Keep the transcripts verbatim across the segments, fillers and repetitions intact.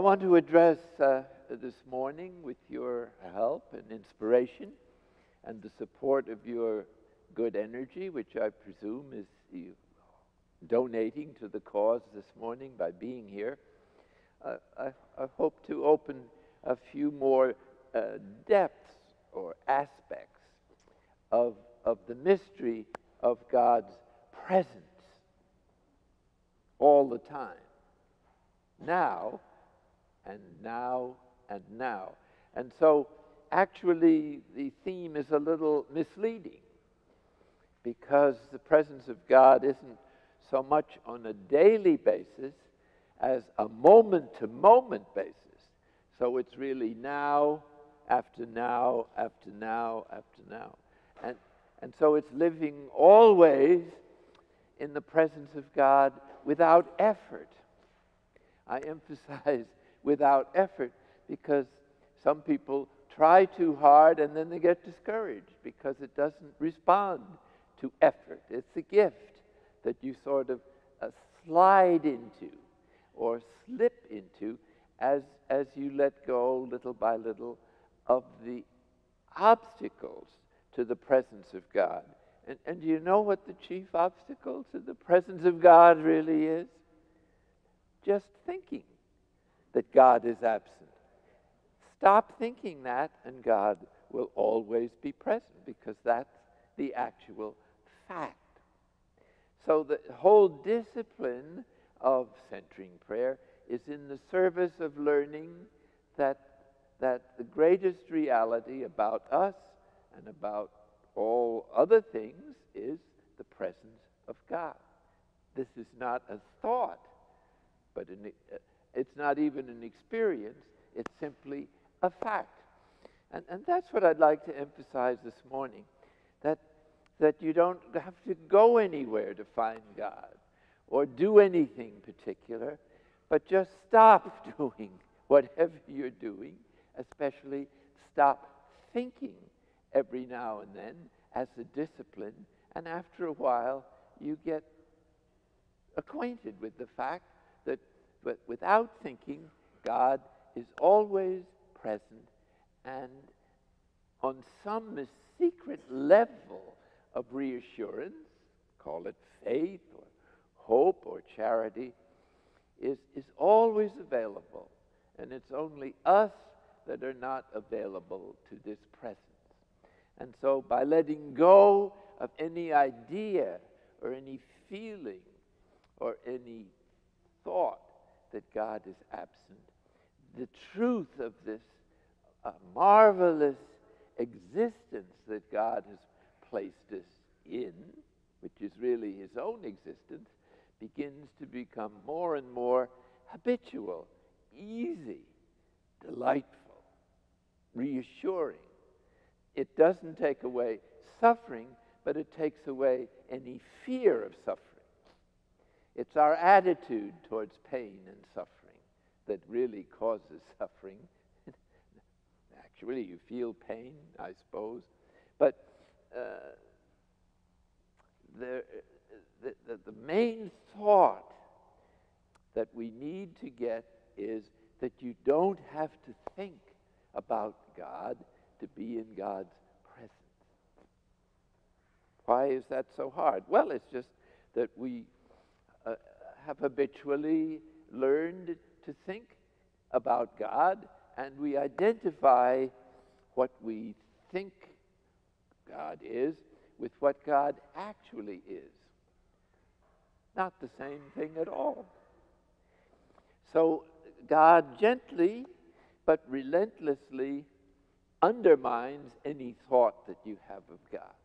I want to address uh, this morning, with your help and inspiration and the support of your good energy, which I presume is you donating to the cause this morning by being here, uh, I, I hope to open a few more uh, depths or aspects of, of the mystery of God's presence all the time, now and now and now. And so actually the theme is a little misleading, because the presence of God isn't so much on a daily basis as a moment-to-moment basis. So it's really now after now after now after now. And, and so it's living always in the presence of God without effort. I emphasize without effort, because some people try too hard and then they get discouraged because it doesn't respond to effort. It's a gift that you sort of uh, slide into or slip into as, as you let go little by little of the obstacles to the presence of God. And, and do you know what the chief obstacle to the presence of God really is? Just thinking that God is absent. Stop thinking that, and God will always be present, because that's the actual fact. So the whole discipline of centering prayer is in the service of learning that, that the greatest reality about us and about all other things is the presence of God. This is not a thought, but an, it's not even an experience, it's simply a fact. And, and that's what I'd like to emphasize this morning, that that you don't have to go anywhere to find God or do anything particular, but just stop doing whatever you're doing, especially stop thinking every now and then as a discipline, and after a while you get acquainted with the fact that without thinking, God is always present, and on some secret level of reassurance, call it faith or hope or charity, is, is always available. And it's only us that are not available to this presence. And so by letting go of any idea or any feeling or any thought that God is absent, the truth of this uh, marvelous existence that God has placed us in, which is really his own existence, begins to become more and more habitual, easy, delightful, reassuring. It doesn't take away suffering, but it takes away any fear of suffering. It's our attitude towards pain and suffering that really causes suffering. Actually, you feel pain, I suppose, but Uh, the, the, the main thought that we need to get is that you don't have to think about God to be in God's presence. Why is that so hard? Well, it's just that we uh, have habitually learned to think about God, and we identify what we think God is with what God actually is. Not the same thing at all. So God gently but relentlessly undermines any thought that you have of God.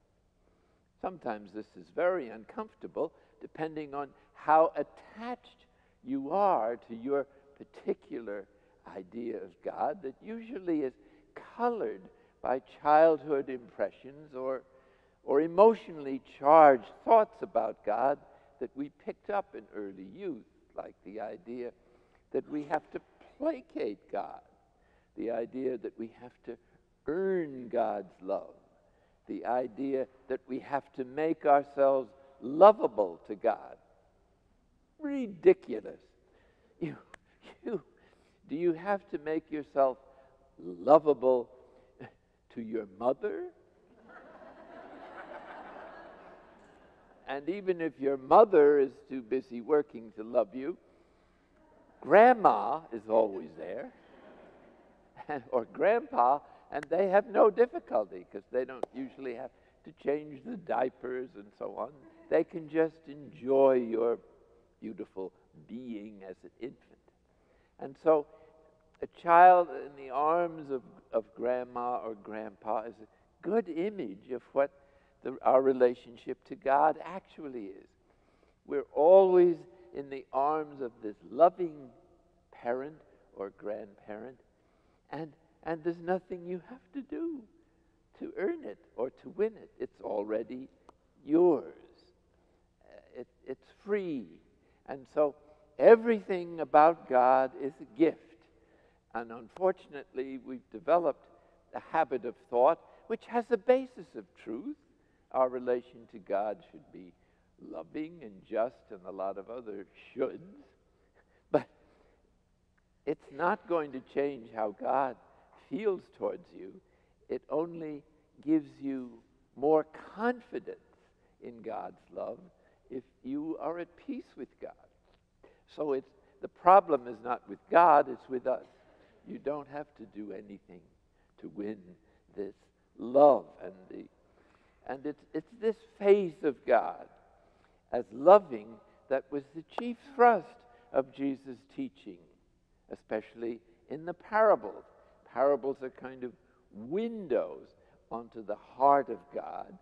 Sometimes this is very uncomfortable, depending on how attached you are to your particular idea of God, that usually is colored by childhood impressions or, or emotionally charged thoughts about God that we picked up in early youth, like the idea that we have to placate God, the idea that we have to earn God's love, the idea that we have to make ourselves lovable to God. Ridiculous. You, you Do you have to make yourself lovable to your mother? And even if your mother is too busy working to love you, Grandma is always there, and, or Grandpa, and they have no difficulty because they don't usually have to change the diapers and so on. They can just enjoy your beautiful being as an infant. And so a child in the arms of, of Grandma or Grandpa is a good image of what the, our relationship to God actually is. We're always in the arms of this loving parent or grandparent, and, and there's nothing you have to do to earn it or to win it. It's already yours. It, it's free. And so everything about God is a gift. And unfortunately, we've developed a habit of thought which has a basis of truth. Our relation to God should be loving and just and a lot of other shoulds. But it's not going to change how God feels towards you. It only gives you more confidence in God's love if you are at peace with God. So it's, the problem is not with God, it's with us. You don't have to do anything to win this love. And, the, and it's, it's this face of God as loving that was the chief thrust of Jesus' teaching, especially in the parables. Parables are kind of windows onto the heart of God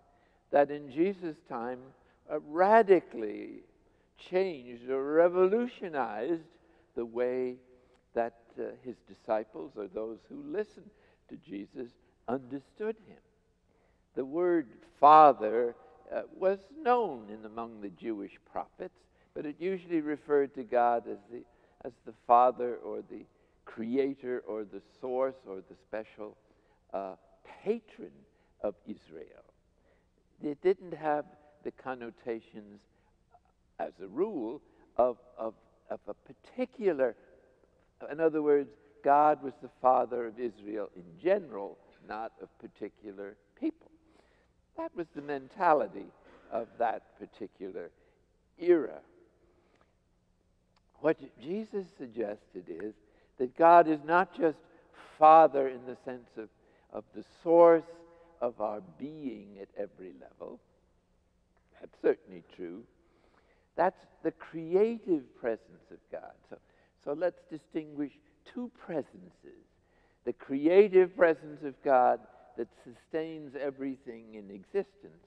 that in Jesus' time uh, radically changed or revolutionized the way that uh, his disciples or those who listened to Jesus understood him. The word Father uh, was known in among the Jewish prophets, but it usually referred to God as the, as the Father or the Creator or the Source or the special Uh, patron of Israel. It didn't have the connotations, as a rule, of, of, of a particular, in other words, God was the Father of Israel in general, not of particular people. That was the mentality of that particular era. What Jesus suggested is that God is not just Father in the sense of of the source of our being at every level. That's certainly true. That's the creative presence of God. So, so let's distinguish two presences. The creative presence of God that sustains everything in existence,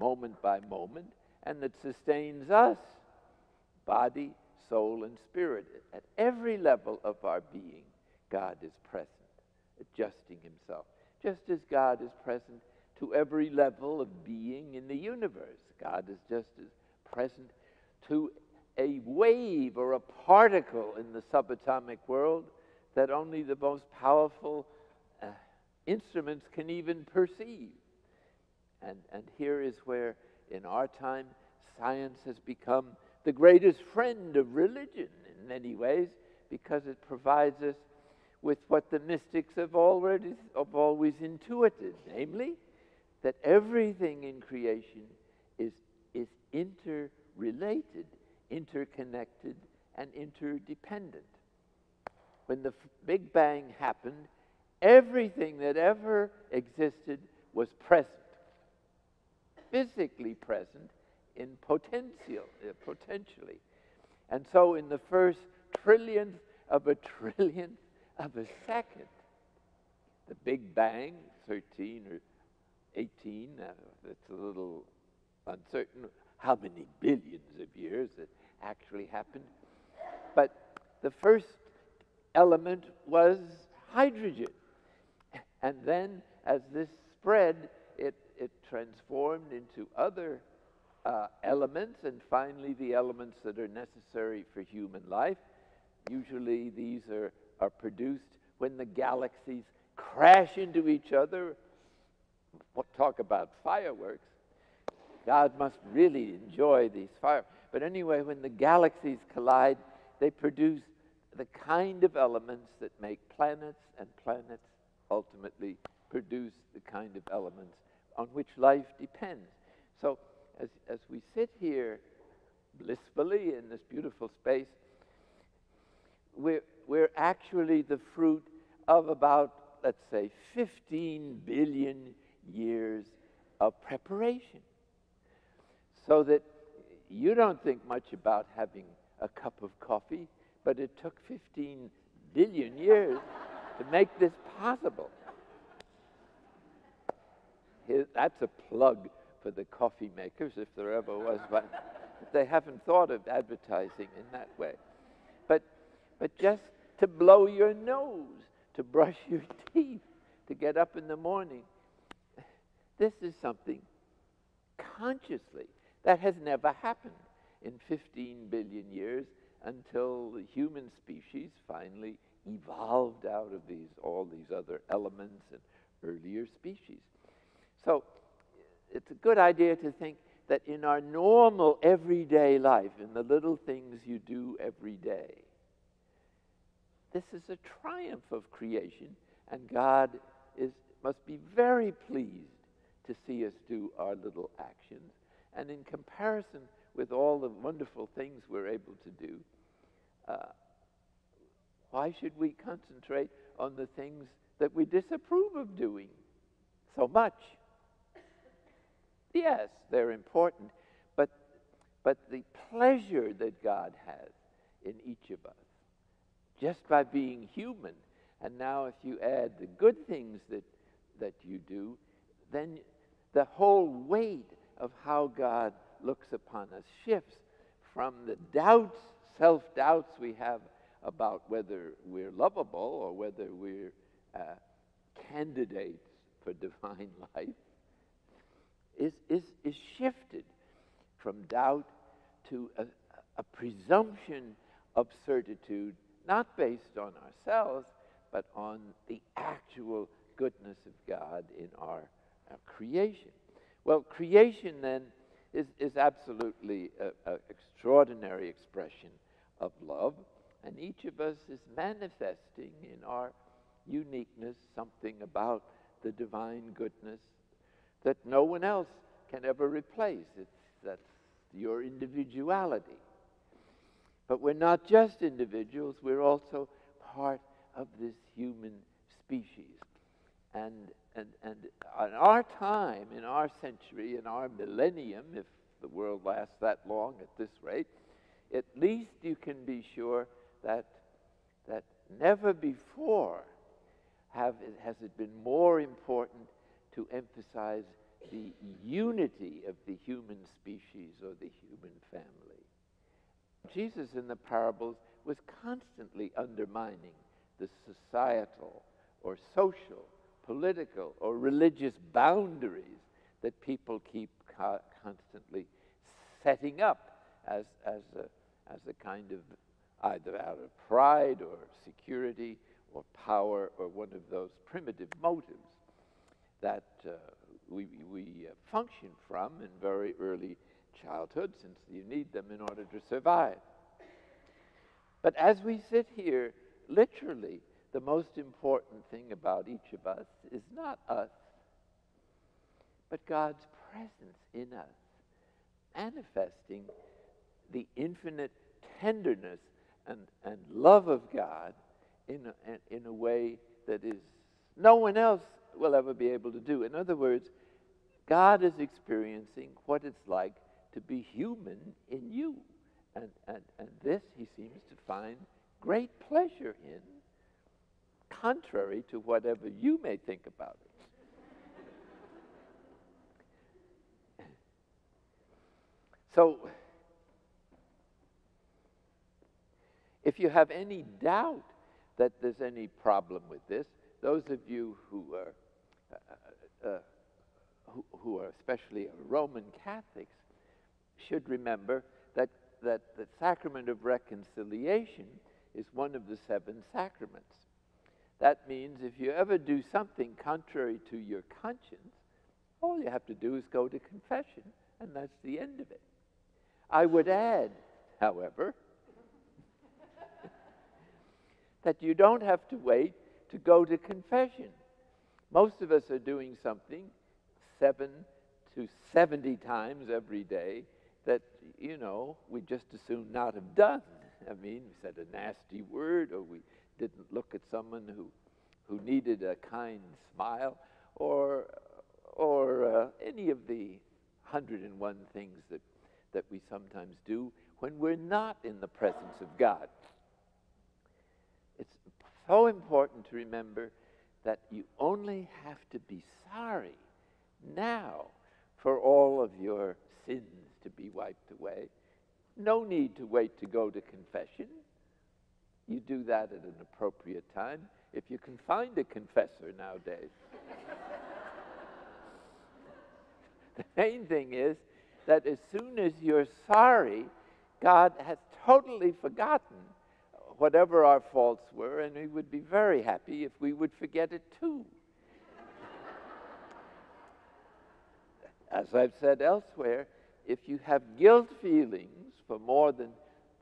moment by moment, and that sustains us, body, soul, and spirit. At every level of our being, God is present, adjusting himself. Just as God is present to every level of being in the universe, God is just as present to a wave or a particle in the subatomic world that only the most powerful uh, instruments can even perceive. And, and here is where, in our time, science has become the greatest friend of religion in many ways, because it provides us with what the mystics have already have always intuited, namely, that everything in creation is, is interrelated, interconnected, and interdependent. When the Big Bang happened, everything that ever existed was present, physically present, in potential, uh, potentially. And so in the first trillionth of a trillionth of a second, the Big Bang, thirteen or eighteen, uh, it's a little uncertain how many billions of years it actually happened, but the first element was hydrogen. And then as this spread, it, it transformed into other uh, elements, and finally the elements that are necessary for human life. Usually these are are produced when the galaxies crash into each other. We'll talk about fireworks. God must really enjoy these fireworks. But anyway, when the galaxies collide, they produce the kind of elements that make planets, and planets ultimately produce the kind of elements on which life depends. So as, as we sit here blissfully in this beautiful space, we're, we're actually the fruit of about, let's say, fifteen billion years of preparation. So that you don't think much about having a cup of coffee, but it took fifteen billion years to make this possible. Here, that's a plug for the coffee makers, if there ever was one. They haven't thought of advertising in that way. But, but just to blow your nose, to brush your teeth, to get up in the morning, this is something consciously that has never happened in fifteen billion years until the human species finally evolved out of these, all these other elements and earlier species. So it's a good idea to think that in our normal everyday life, in the little things you do every day, this is a triumph of creation, and God is, must be very pleased to see us do our little actions. And in comparison with all the wonderful things we're able to do, uh, why should we concentrate on the things that we disapprove of doing so much? Yes, they're important, but, but the pleasure that God has in each of us, just by being human, and now if you add the good things that, that you do, then the whole weight of how God looks upon us shifts from the doubts, self-doubts we have about whether we're lovable or whether we're uh, candidates for divine life, is, is, is shifted from doubt to a, a presumption of certitude, not based on ourselves, but on the actual goodness of God in our, our creation. Well, creation then is, is absolutely an extraordinary expression of love, and each of us is manifesting in our uniqueness something about the divine goodness that no one else can ever replace. It's, that's your individuality. But we're not just individuals, we're also part of this human species. And And, and in our time, in our century, in our millennium, if the world lasts that long at this rate, at least you can be sure that, that never before have, has it been more important to emphasize the unity of the human species or the human family. Jesus in the parables was constantly undermining the societal or social, political or religious boundaries that people keep co constantly setting up as, as, a, as a kind of either out of pride or security or power or one of those primitive motives that uh, we, we function from in very early childhood, since you need them in order to survive. But as we sit here, literally, the most important thing about each of us is not us, but God's presence in us, manifesting the infinite tenderness and, and love of God in a, in a way that is no one else will ever be able to do. In other words, God is experiencing what it's like to be human in you. And, and, and this he seems to find great pleasure in, contrary to whatever you may think about it. So, if you have any doubt that there's any problem with this, those of you who are, uh, uh, who, who are especially Roman Catholics should remember that, that the sacrament of reconciliation is one of the seven sacraments. That means if you ever do something contrary to your conscience, all you have to do is go to confession, and that's the end of it. I would add, however, that you don't have to wait to go to confession. Most of us are doing something seven to seventy times every day that, you know, we just as soon not have done. I mean, we said a nasty word, or we didn't look at someone who, who needed a kind smile, or, or uh, any of the one hundred and one things that, that we sometimes do when we're not in the presence of God. It's so important to remember that you only have to be sorry now for all of your sins to be wiped away. No need to wait to go to confession. You do that at an appropriate time, if you can find a confessor nowadays. The main thing is that as soon as you're sorry, God has totally forgotten whatever our faults were, and He would be very happy if we would forget it too. As I've said elsewhere, if you have guilt feelings for more than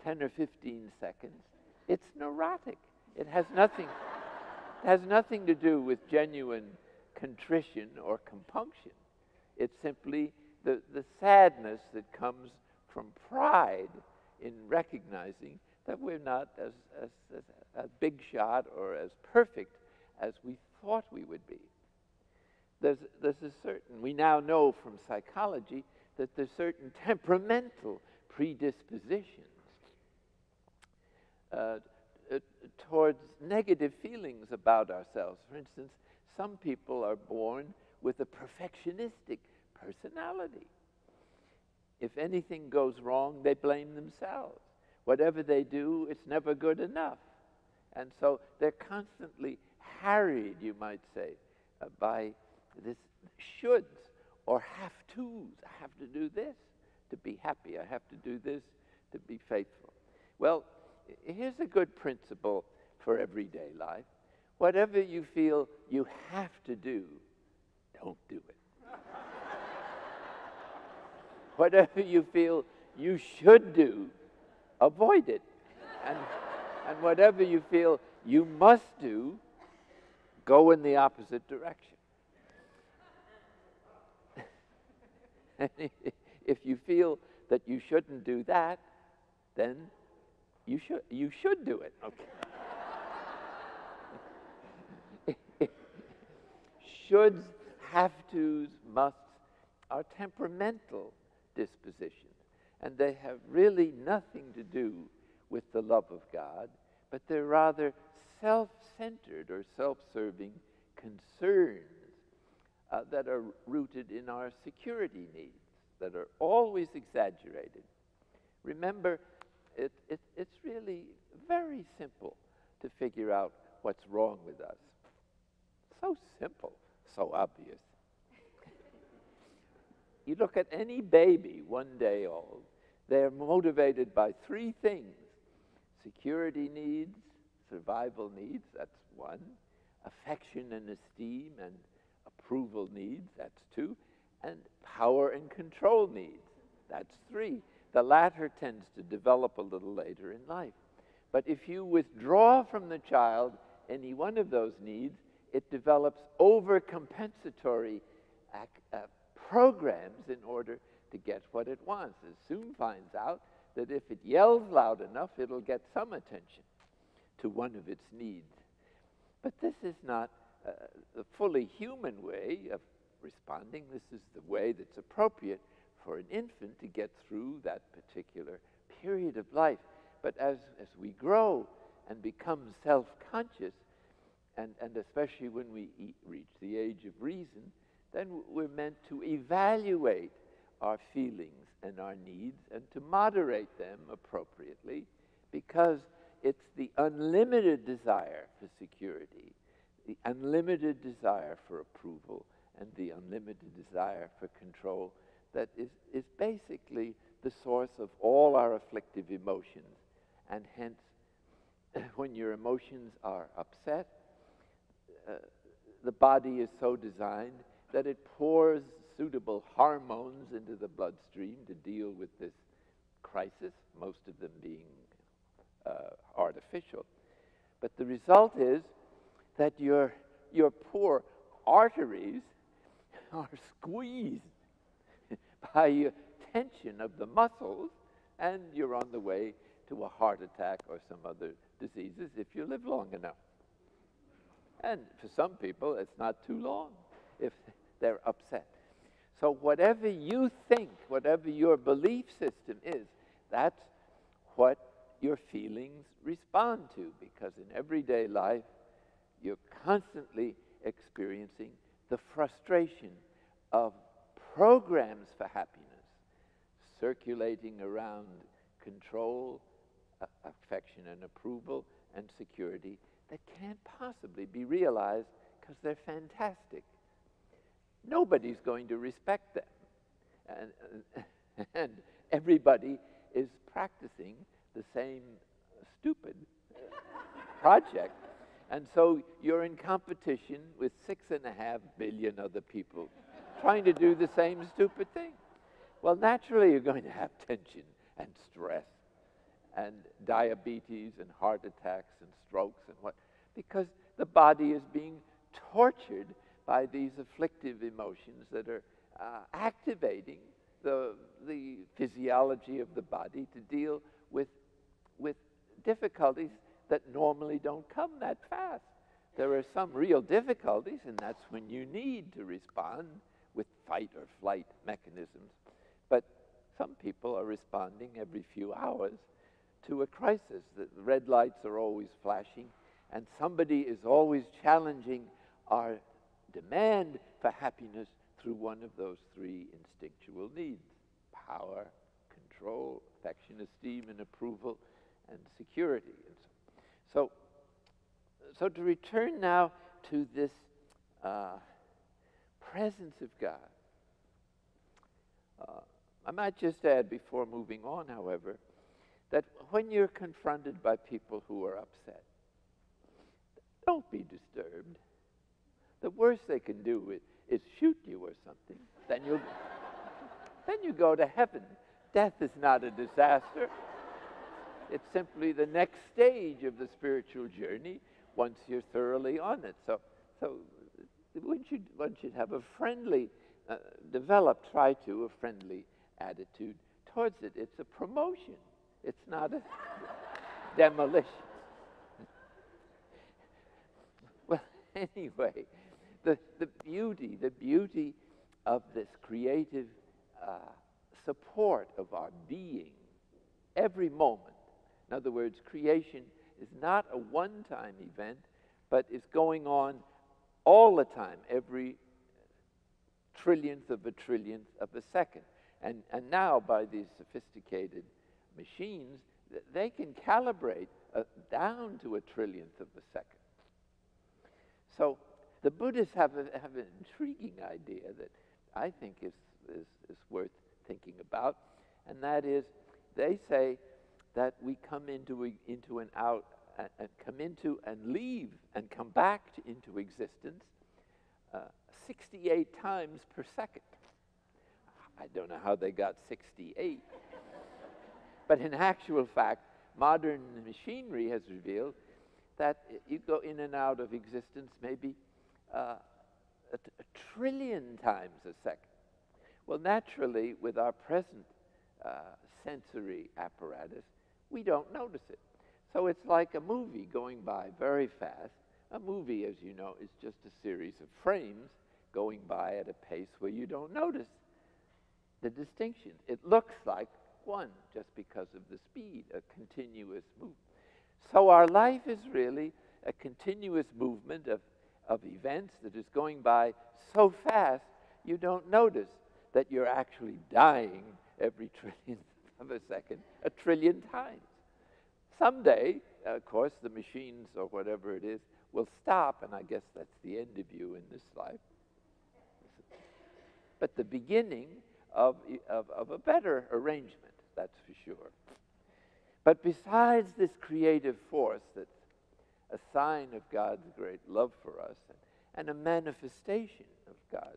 ten or fifteen seconds, it's neurotic. It has nothing, it has nothing to do with genuine contrition or compunction. It's simply the, the sadness that comes from pride in recognizing that we're not as, as, as a big shot or as perfect as we thought we would be. There's, this is certain. We now know from psychology that there's certain temperamental predispositions uh, uh, towards negative feelings about ourselves. For instance, some people are born with a perfectionistic personality. If anything goes wrong, they blame themselves. Whatever they do, it's never good enough. And so they're constantly harried, you might say, uh, by this shoulds or have tos. I have to do this to be happy. I have to do this to be faithful. Well, here's a good principle for everyday life. Whatever you feel you have to do, don't do it. Whatever you feel you should do, avoid it. And, and whatever you feel you must do, go in the opposite direction. If you feel that you shouldn't do that, then you should, you should do it. Okay. Shoulds, have-tos, musts are temperamental dispositions, and they have really nothing to do with the love of God, but they're rather self-centered or self-serving concerns Uh, that are rooted in our security needs, that are always exaggerated. Remember, it, it, it's really very simple to figure out what's wrong with us. So simple, so obvious. You look at any baby one day old, they're motivated by three things: security needs, survival needs, that's one, affection and esteem and approval needs, that's two, and power and control needs, that's three. The latter tends to develop a little later in life. But if you withdraw from the child any one of those needs, it develops overcompensatory ac uh, programs in order to get what it wants. It soon finds out that if it yells loud enough, it'll get some attention to one of its needs. But this is not Uh, the fully human way of responding. This is the way that's appropriate for an infant to get through that particular period of life. But as, as we grow and become self-conscious, and, and especially when we e- reach the age of reason, then we're meant to evaluate our feelings and our needs and to moderate them appropriately, because it's the unlimited desire for security, the unlimited desire for approval, and the unlimited desire for control that is, is basically the source of all our afflictive emotions. And hence, when your emotions are upset, uh, the body is so designed that it pours suitable hormones into the bloodstream to deal with this crisis, most of them being uh, artificial. But the result is that your, your poor arteries are squeezed by tension of the muscles, and you're on the way to a heart attack or some other diseases if you live long enough. And for some people, it's not too long if they're upset. So whatever you think, whatever your belief system is, that's what your feelings respond to, because in everyday life, you're constantly experiencing the frustration of programs for happiness circulating around control, affection and approval, and security that can't possibly be realized because they're fantastic. Nobody's going to respect them. And, and everybody is practicing the same stupid project. And so you're in competition with six and a half billion other people trying to do the same stupid thing. Well, naturally, you're going to have tension and stress and diabetes and heart attacks and strokes and what, because the body is being tortured by these afflictive emotions that are uh, activating the, the physiology of the body to deal with, with difficulties that normally don't come that fast. There are some real difficulties, and that's when you need to respond with fight or flight mechanisms. But some people are responding every few hours to a crisis. The red lights are always flashing, and somebody is always challenging our demand for happiness through one of those three instinctual needs: power, control, affection, esteem, and approval, and security. And so, so, so to return now to this uh, presence of God, uh, I might just add before moving on, however, that when you're confronted by people who are upset, don't be disturbed. The worst they can do is, is shoot you or something. Then you, then you go to heaven. Death is not a disaster. It's simply the next stage of the spiritual journey once you're thoroughly on it. So, so one should, one should have a friendly, uh, develop, try to, a friendly attitude towards it. It's a promotion. It's not a demolition. Well, anyway, the, the beauty, the beauty of this creative uh, support of our being every moment. In other words, creation is not a one-time event, but is going on all the time, every trillionth of a trillionth of a second. And, and now, by these sophisticated machines, they can calibrate uh, down to a trillionth of a second. So the Buddhists have, a, have an intriguing idea that I think is, is, is worth thinking about, and that is, they say that we come into, a, into and out, and, and come into and leave and come back to, into existence uh, sixty-eight times per second. I don't know how they got sixty-eight. But in actual fact, modern machinery has revealed that you go in and out of existence maybe uh, a, t a trillion times a second. Well, naturally, with our present uh, sensory apparatus, we don't notice it. So it's like a movie going by very fast. A movie, as you know, is just a series of frames going by at a pace where you don't notice the distinction. It looks like one just because of the speed, a continuous movement. So our life is really a continuous movement of, of events that is going by so fast you don't notice that you're actually dying every trillionth of a second, a trillion times. Someday, of course, the machines or whatever it is will stop, and I guess that's the end of you in this life. But the beginning of, of, of a better arrangement, that's for sure. But besides this creative force that's a sign of God's great love for us and a manifestation of God's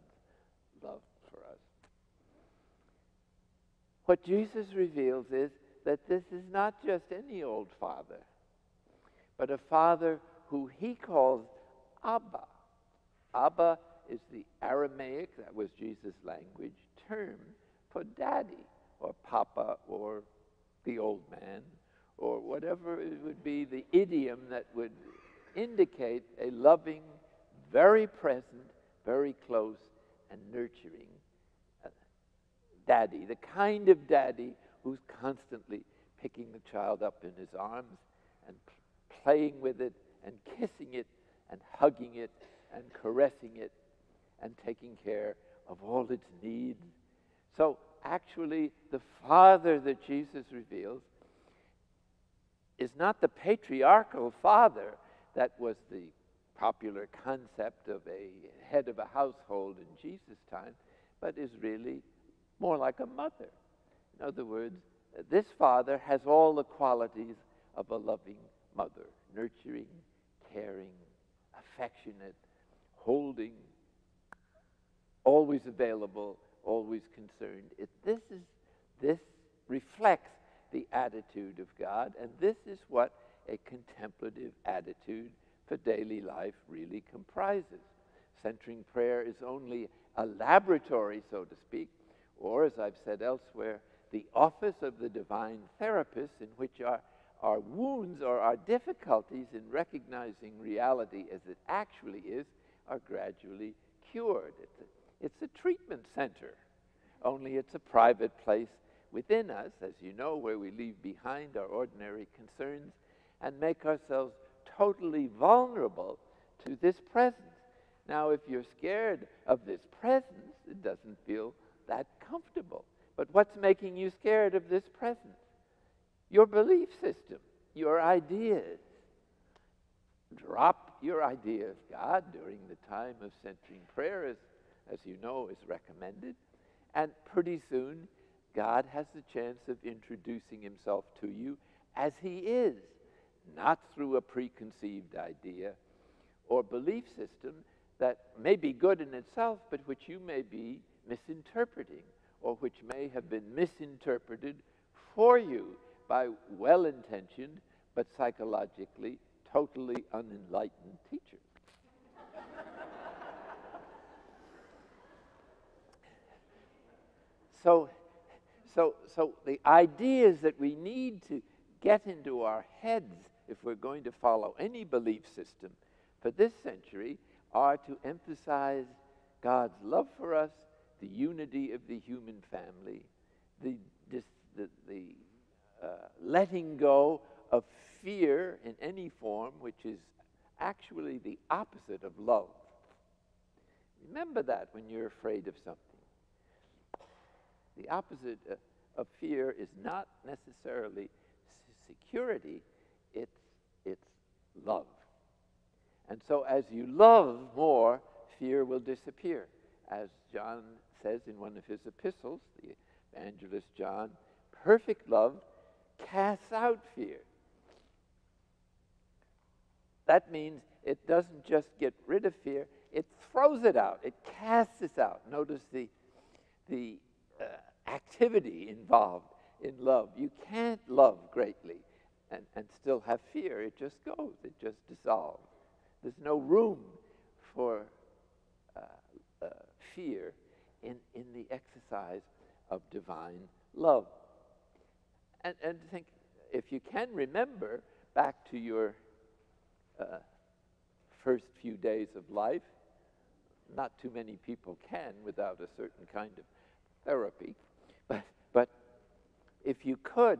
love for us, what Jesus reveals is that this is not just any old father, but a father who he calls Abba. Abba is the Aramaic, that was Jesus' language, term for daddy or papa or the old man or whatever it would be, the idiom that would indicate a loving, very present, very close and nurturing daddy, the kind of daddy who's constantly picking the child up in his arms and playing with it and kissing it and hugging it and caressing it and taking care of all its needs. So actually, the father that Jesus reveals is not the patriarchal father that was the popular concept of a head of a household in Jesus' time, but is really more like a mother. In other words, this father has all the qualities of a loving mother: nurturing, caring, affectionate, holding, always available, always concerned. It, this, is, this reflects the attitude of God, and this is what a contemplative attitude for daily life really comprises. Centering prayer is only a laboratory, so to speak, or, as I've said elsewhere, the office of the divine therapist, in which our, our wounds or our difficulties in recognizing reality as it actually is are gradually cured. It's a, it's a treatment center, only it's a private place within us, as you know, where we leave behind our ordinary concerns and make ourselves totally vulnerable to this presence. Now, if you're scared of this presence, it doesn't feel that comfortable. But what's making you scared of this presence? Your belief system, your ideas. Drop your idea of God during the time of centering prayer, as, as you know, is recommended. And pretty soon, God has the chance of introducing himself to you as he is, not through a preconceived idea or belief system that may be good in itself, but which you may be misinterpreting, or which may have been misinterpreted for you by well-intentioned but psychologically totally unenlightened teachers. so, so, so the ideas that we need to get into our heads if we're going to follow any belief system for this century are to emphasize God's love for us, the unity of the human family, the, dis, the, the uh, letting go of fear in any form, which is actually the opposite of love. Remember that when you're afraid of something. The opposite of fear is not necessarily security, it's, it's love. And so as you love more, fear will disappear. As John says in one of his epistles, the evangelist John, perfect love casts out fear. That means it doesn't just get rid of fear, it throws it out, it casts it out. Notice the, the uh, activity involved in love. You can't love greatly and, and still have fear. It just goes, it just dissolves. There's no room for uh, uh, fear in, in the exercise of divine love. And, and think, if you can remember back to your uh, first few days of life, not too many people can without a certain kind of therapy, but, but if you could,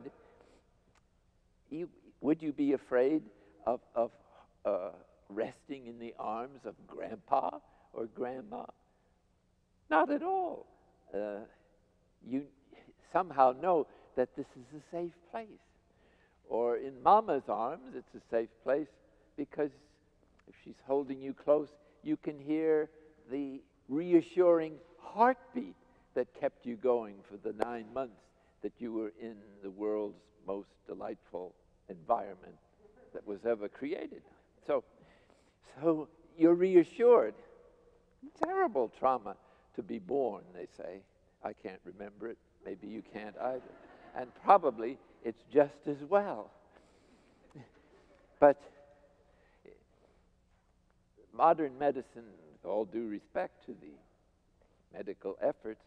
you, would you be afraid of, of uh, resting in the arms of grandpa or grandma? Not at all. Uh, you somehow know that this is a safe place. Or in mama's arms, it's a safe place because if she's holding you close, you can hear the reassuring heartbeat that kept you going for the nine months that you were in the world's most delightful environment that was ever created. So, so you're reassured. Terrible trauma to be born, they say. I can't remember it. Maybe you can't either. And probably it's just as well. But modern medicine, with all due respect to the medical efforts,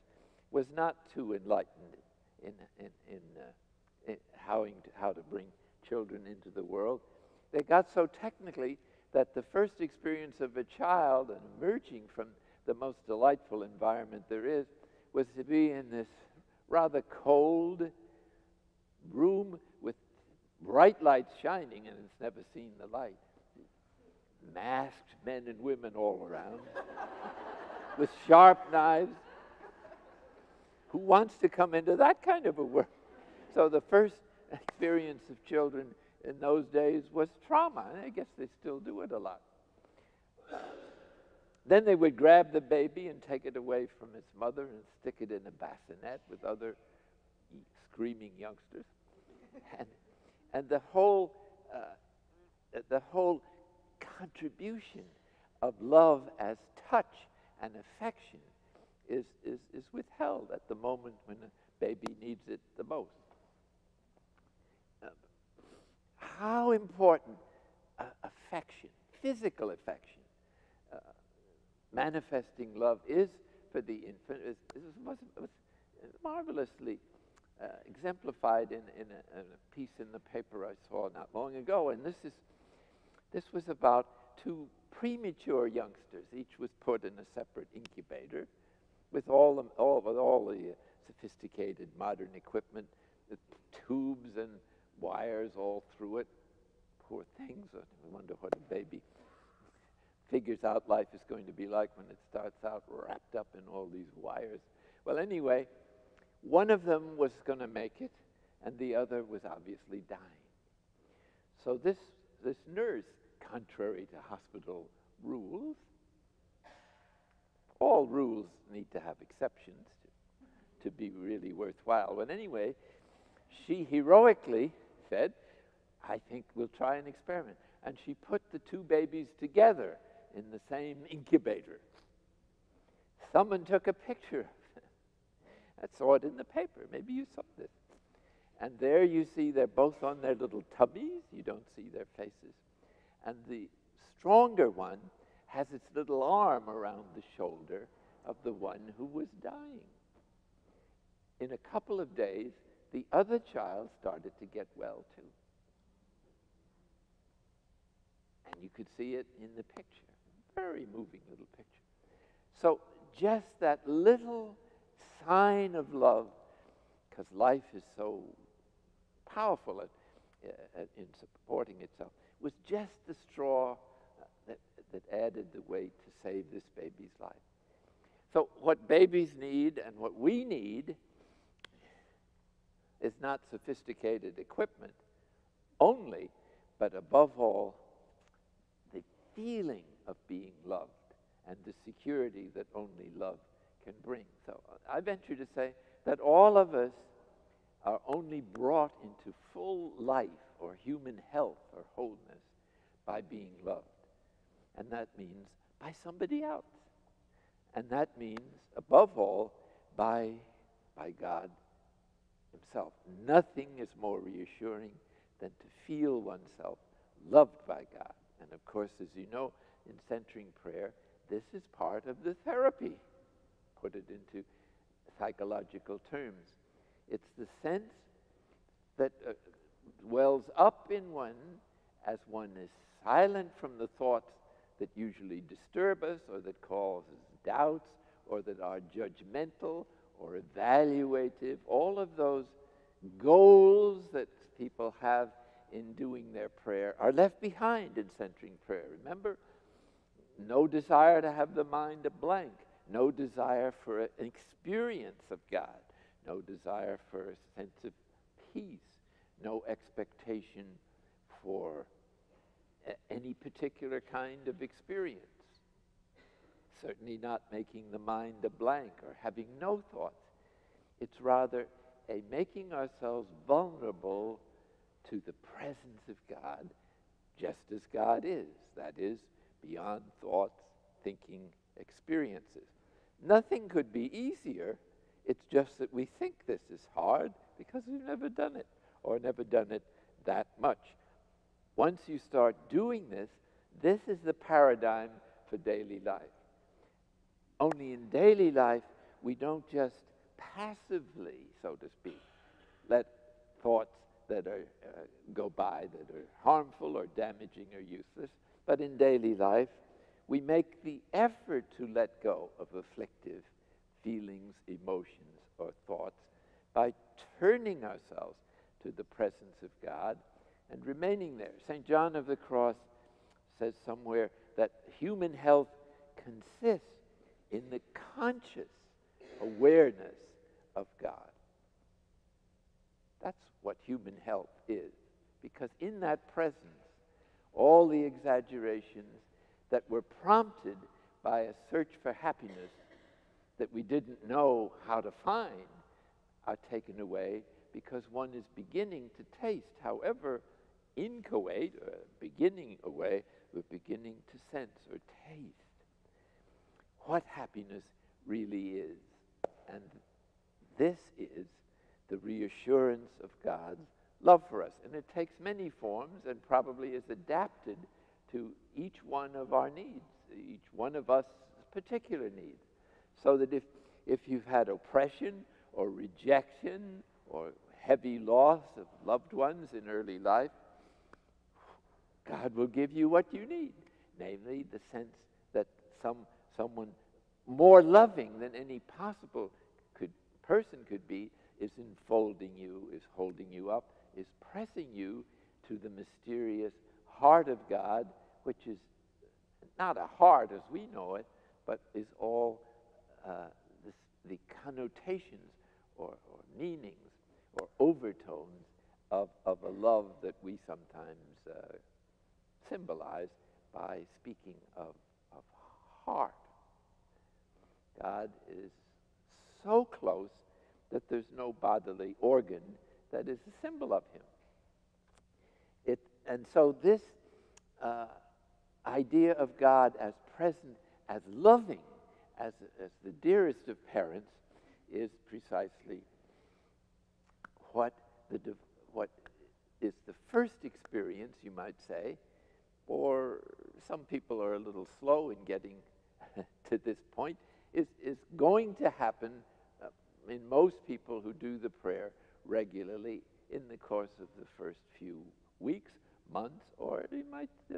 was not too enlightened in, in, in, uh, in how, in, how to bring children into the world. They got so technically that the first experience of a child and emerging from the most delightful environment there is was to be in this rather cold room with bright lights shining, and it's never seen the light. Masked men and women all around with sharp knives. Who wants to come into that kind of a world? So the first experience of children in those days was trauma, and I guess they still do it a lot. Then they would grab the baby and take it away from its mother and stick it in a bassinet with other screaming youngsters. And, and the whole, uh, the whole contribution of love as touch and affection is, is, is withheld at the moment when a baby needs it the most. How important uh, affection, physical affection, uh, manifesting love is for the infant. It was, it was marvelously uh, exemplified in, in, a, in a piece in the paper I saw not long ago. And this, is, this was about two premature youngsters. Each was put in a separate incubator with all the, all, with all the sophisticated modern equipment, the tubes and wires all through it. Poor things. I wonder what a baby figures out life is going to be like when it starts out wrapped up in all these wires. Well, anyway, one of them was going to make it, and the other was obviously dying. So this, this nurse, contrary to hospital rules, all rules need to have exceptions to, to be really worthwhile. But anyway, she heroically said, I think we'll try an experiment. And she put the two babies together in the same incubator. Someone took a picture of them. I saw it in the paper. Maybe you saw this. And there you see they're both on their little tummies. You don't see their faces. And the stronger one has its little arm around the shoulder of the one who was dying. In a couple of days, the other child started to get well, too. And you could see it in the picture. Very moving little picture. So just that little sign of love, because life is so powerful at, uh, in supporting itself, was just the straw that, that added the weight to save this baby's life. So what babies need and what we need is not sophisticated equipment only, but above all, the feeling of being loved and the security that only love can bring. So I venture to say that all of us are only brought into full life or human health or wholeness by being loved. And that means by somebody else. And that means, above all, by, by God Himself. Nothing is more reassuring than to feel oneself loved by God. And of course, as you know, in Centering Prayer, this is part of the therapy. Put it into psychological terms. It's the sense that uh, wells up in one as one is silent from the thoughts that usually disturb us or that cause doubts or that are judgmental or evaluative, all of those goals that people have in doing their prayer are left behind in Centering Prayer. Remember, no desire to have the mind a blank, no desire for an experience of God, no desire for a sense of peace, no expectation for any particular kind of experience. Certainly not making the mind a blank or having no thoughts. It's rather a making ourselves vulnerable to the presence of God, just as God is. That is, beyond thoughts, thinking, experiences. Nothing could be easier. It's just that we think this is hard because we've never done it, or never done it that much. Once you start doing this, this is the paradigm for daily life. Only in daily life, we don't just passively, so to speak, let thoughts that are, uh, go by that are harmful or damaging or useless, but in daily life, we make the effort to let go of afflictive feelings, emotions, or thoughts by turning ourselves to the presence of God and remaining there. Saint John of the Cross says somewhere that human health consists in the conscious awareness of God. That's what human health is, because in that presence, all the exaggerations that were prompted by a search for happiness that we didn't know how to find are taken away, because one is beginning to taste, however inchoate, or beginning away, we're beginning to sense or taste what happiness really is. And this is the reassurance of God's love for us. And it takes many forms and probably is adapted to each one of our needs, each one of us particular needs. So that if, if you've had oppression or rejection or heavy loss of loved ones in early life, God will give you what you need, namely the sense that some someone more loving than any possible could, person could be is enfolding you, is holding you up, is pressing you to the mysterious heart of God, which is not a heart as we know it, but is all uh, this, the connotations or, or meanings or overtones of, of a love that we sometimes uh, symbolize by speaking of, of heart. God is so close that there's no bodily organ that is a symbol of him. It, and so this uh, idea of God as present, as loving, as, as the dearest of parents, is precisely what, the, what is the first experience, you might say, or some people are a little slow in getting to this point, is, is going to happen in most people who do the prayer regularly in the course of the first few weeks, months, or it might, uh,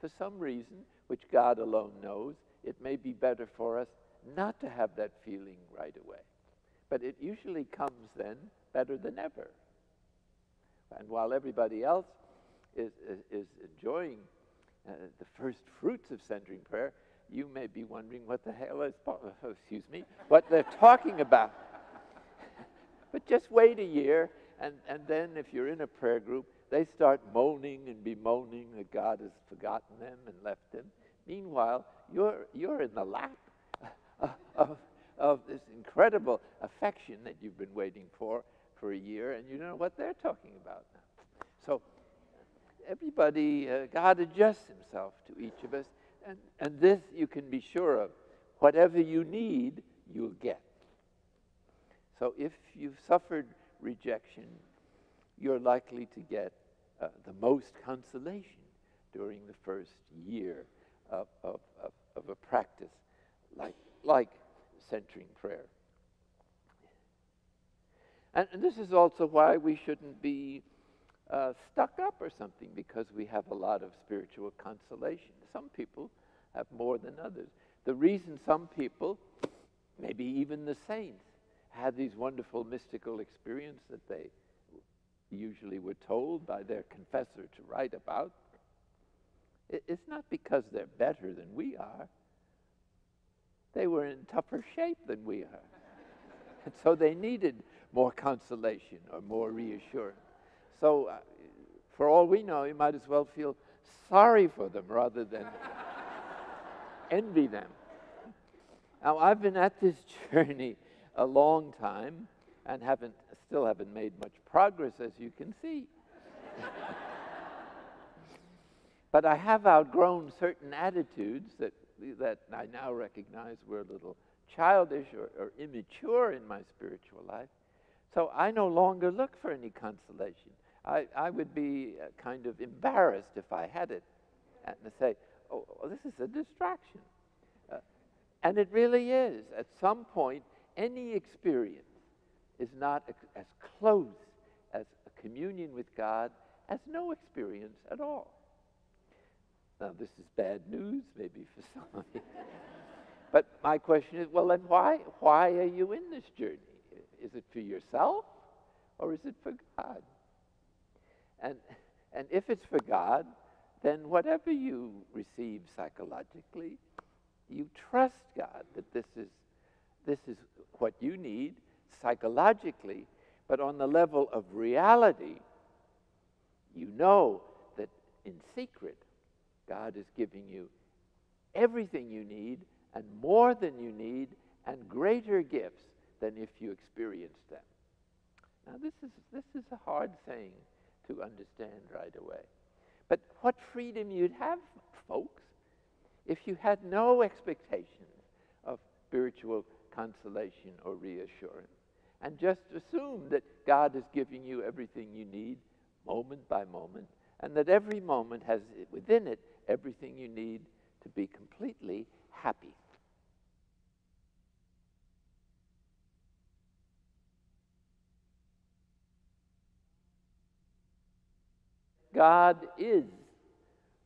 for some reason, which God alone knows, it may be better for us not to have that feeling right away. But it usually comes then better than ever. And while everybody else is, is, is enjoying uh, the first fruits of centering prayer, you may be wondering what the hell is, oh, excuse me, what they're talking about. But just wait a year, and, and then if you're in a prayer group, they start moaning and bemoaning that God has forgotten them and left them. Meanwhile, you're, you're in the lap of, of, of this incredible affection that you've been waiting for for a year, and you don't know what they're talking about now. So everybody, uh, God adjusts himself to each of us. And, and this you can be sure of. Whatever you need, you'll get. So if you've suffered rejection, you're likely to get uh, the most consolation during the first year of, of, of, of a practice like, like centering prayer. And, and this is also why we shouldn't be Uh, stuck up or something, because we have a lot of spiritual consolation. Some people have more than others. The reason some people, maybe even the saints, had these wonderful mystical experiences that they usually were told by their confessor to write about, it, it's not because they're better than we are. They were in tougher shape than we are. And so they needed more consolation or more reassurance. So, uh, for all we know, you might as well feel sorry for them rather than envy them. Now, I've been at this journey a long time and haven't, still haven't made much progress, as you can see. But I have outgrown certain attitudes that, that I now recognize were a little childish or, or immature in my spiritual life. So I no longer look for any consolation. I, I would be kind of embarrassed if I had it and to say, oh, this is a distraction. Uh, and it really is. At some point, any experience is not as close as a communion with God as no experience at all. Now, this is bad news, maybe, for some of you. But my question is, well, then why, why are you in this journey? Is it for yourself, or is it for God? And, and if it's for God, then whatever you receive psychologically, you trust God that this is, this is what you need psychologically, but on the level of reality, you know that in secret, God is giving you everything you need and more than you need and greater gifts than if you experience them. Now, this is, this is a hard thing to understand right away. But what freedom you'd have, folks, if you had no expectations of spiritual consolation or reassurance, and just assume that God is giving you everything you need moment by moment, and that every moment has within it everything you need to be completely happy. God is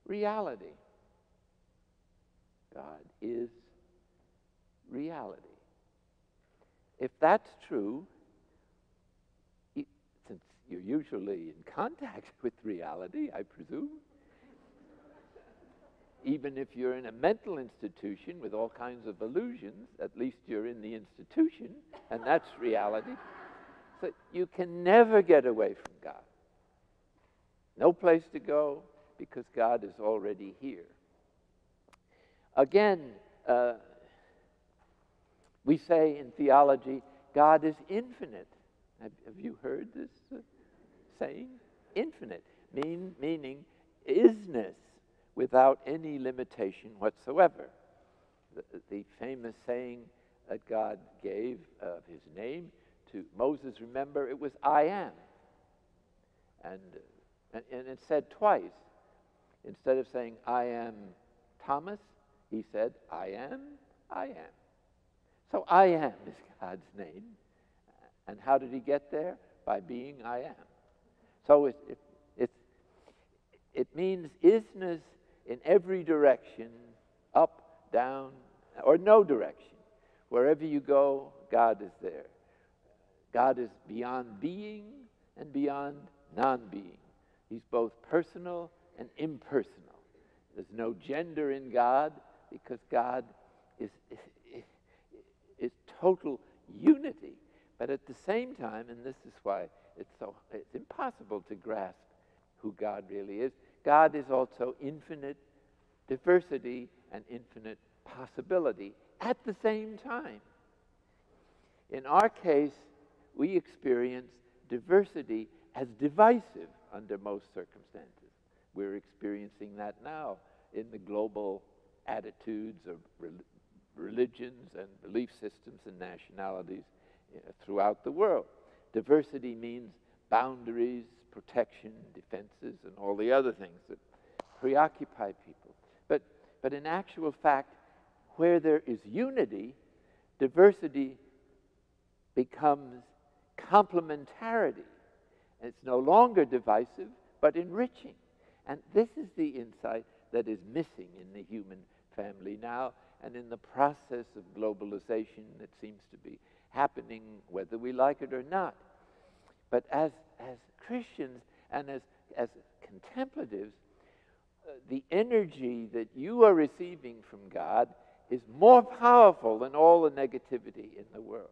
reality. God is reality. If that's true, since you're usually in contact with reality, I presume, even if you're in a mental institution with all kinds of illusions, at least you're in the institution, and that's reality. So you can never get away from God. No place to go, because God is already here. Again, uh, we say in theology, God is infinite. Have, have you heard this uh, saying? Infinite, mean, meaning isness, without any limitation whatsoever. The, the famous saying that God gave of his name to Moses, remember, it was I am. And uh, And, and it's said twice. Instead of saying, I am Thomas, he said, I am, I am. So I am is God's name. And how did he get there? By being I am. So it, it, it, it means isness in every direction, up, down, or no direction. Wherever you go, God is there. God is beyond being and beyond non-being. He's both personal and impersonal. There's no gender in God, because God is, is, is total unity. But at the same time, and this is why it's, so, it's impossible to grasp who God really is, God is also infinite diversity and infinite possibility at the same time. In our case, we experience diversity as divisive under most circumstances. We're experiencing that now in the global attitudes of re religions and belief systems and nationalities uh, throughout the world. Diversity means boundaries, protection, defenses, and all the other things that preoccupy people. But, but in actual fact, where there is unity, diversity becomes complementarity. It's no longer divisive, but enriching. And this is the insight that is missing in the human family now, and in the process of globalization that seems to be happening, whether we like it or not. But as, as Christians and as, as contemplatives, uh, the energy that you are receiving from God is more powerful than all the negativity in the world.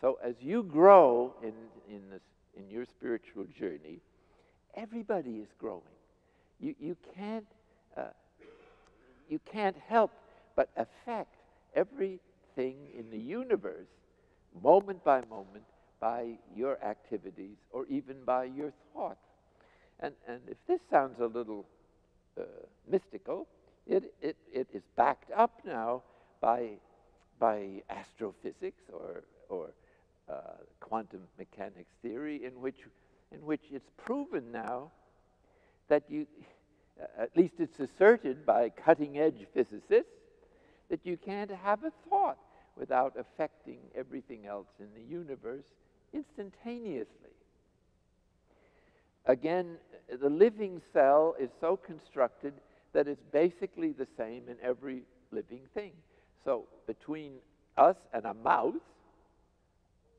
So as you grow in, in this in your spiritual journey, everybody is growing. You, you, can't, uh, you can't help but affect everything in the universe moment by moment by your activities or even by your thought. And, and if this sounds a little uh, mystical, it, it, it is backed up now by, by astrophysics or, or Uh, quantum mechanics theory, in which, in which it's proven now that you, at least it's asserted by cutting-edge physicists, that you can't have a thought without affecting everything else in the universe instantaneously. Again, the living cell is so constructed that it's basically the same in every living thing. So between us and a mouse,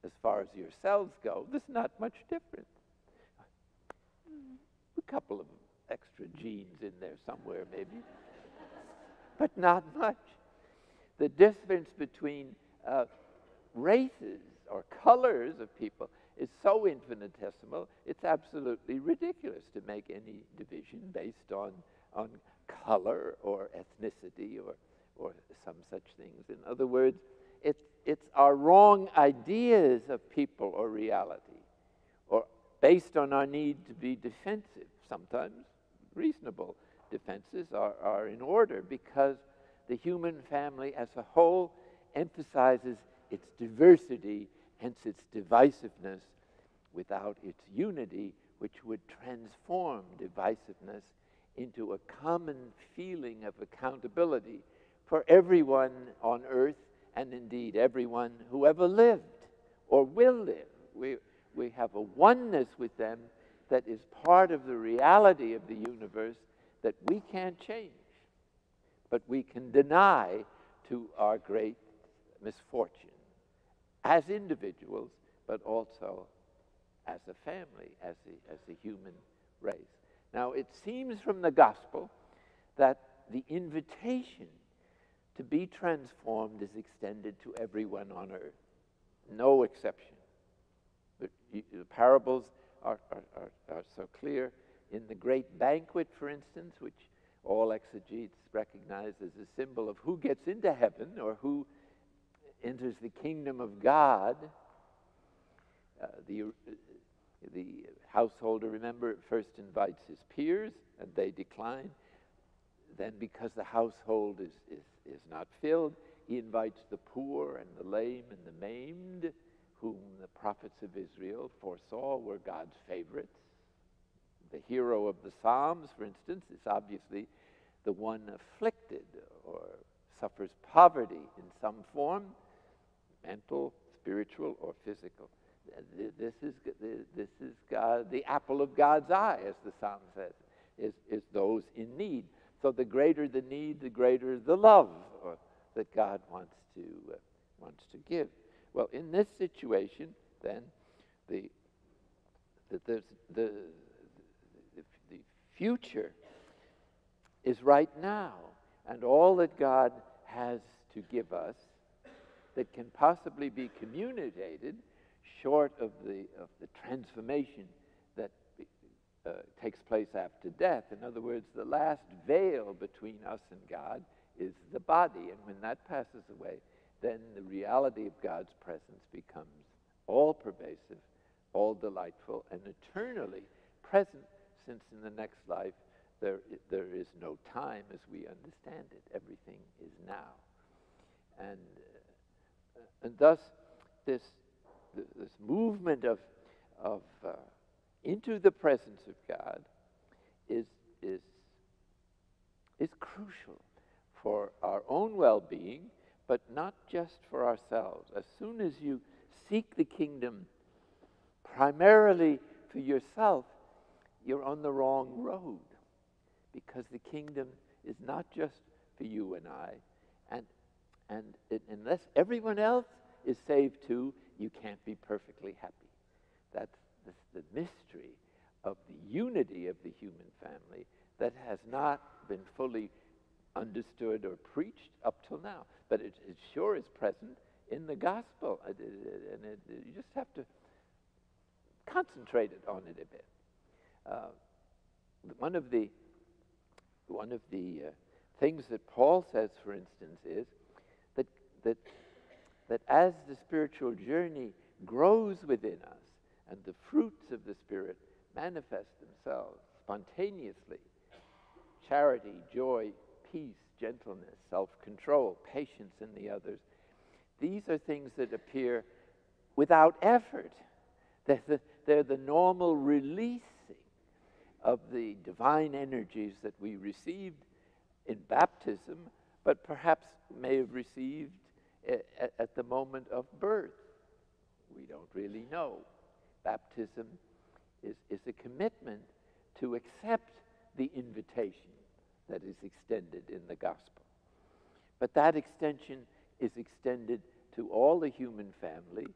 as far as your cells go, there's not much difference. A couple of extra genes in there somewhere, maybe, but not much. The difference between uh, races or colors of people is so infinitesimal, it's absolutely ridiculous to make any division based on, on color or ethnicity or, or some such things. In other words, it, it's our wrong ideas of people or reality, or based on our need to be defensive. Sometimes reasonable defenses are, are in order, because the human family as a whole emphasizes its diversity, hence its divisiveness, without its unity, which would transform divisiveness into a common feeling of accountability for everyone on earth, and indeed everyone who ever lived or will live. We, we have a oneness with them that is part of the reality of the universe that we can't change, but we can deny to our great misfortune, as individuals, but also as a family, as a, as a human race. Now, it seems from the gospel that the invitation to be transformed is extended to everyone on earth, no exception. The, the parables are, are, are, are so clear. In the great banquet, for instance, which all exegetes recognize as a symbol of who gets into heaven or who enters the kingdom of God. Uh, the, uh, the householder, remember, first invites his peers, and they decline. Then, because the household is, is, is not filled, he invites the poor and the lame and the maimed, whom the prophets of Israel foresaw were God's favorites. The hero of the Psalms, for instance, is obviously the one afflicted or suffers poverty in some form, mental, spiritual, or physical. This is, this is God, the apple of God's eye, as the Psalm says, is, is those in need. So the greater the need, the greater the love or, that God wants to, uh, wants to give. Well, in this situation, then, the, the, the, the, the future is right now, and all that God has to give us that can possibly be communicated short of the, of the transformation that uh, takes place after death. In other words, the last veil between us and God is the body, and when that passes away, then the reality of God's presence becomes all-pervasive, all-delightful, and eternally present, since in the next life There, there is no time as we understand it. Everything is now. And, uh, and thus, this, this movement of, of uh, into the presence of God is, is, is crucial for our own well-being, but not just for ourselves. As soon as you seek the kingdom primarily for yourself, you're on the wrong road, because the kingdom is not just for you and I. And, and it, unless everyone else is saved too, you can't be perfectly happy. That's the, the mystery of the unity of the human family that has not been fully understood or preached up till now. But it, it sure is present in the gospel. And it, it, you just have to concentrate on it a bit. Uh, one of the One of the uh, things that Paul says, for instance, is that, that, that as the spiritual journey grows within us and the fruits of the Spirit manifest themselves spontaneously, charity, joy, peace, gentleness, self-control, patience in the others, these are things that appear without effort. They're the, they're the normal releasing of the divine energies that we received in baptism, but perhaps may have received at, at the moment of birth. We don't really know. Baptism is, is a commitment to accept the invitation that is extended in the gospel. But that extension is extended to all the human family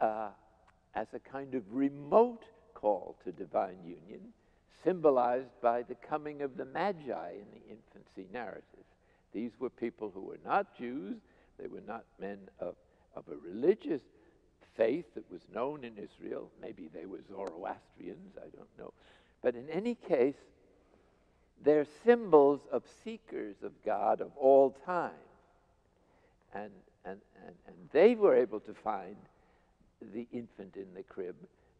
uh, as a kind of remote call to divine union, symbolized by the coming of the Magi in the infancy narrative. These were people who were not Jews. They were not men of, of a religious faith that was known in Israel. Maybe they were Zoroastrians, I don't know. But in any case, they're symbols of seekers of God of all time. And, and, and, and they were able to find the infant in the crib,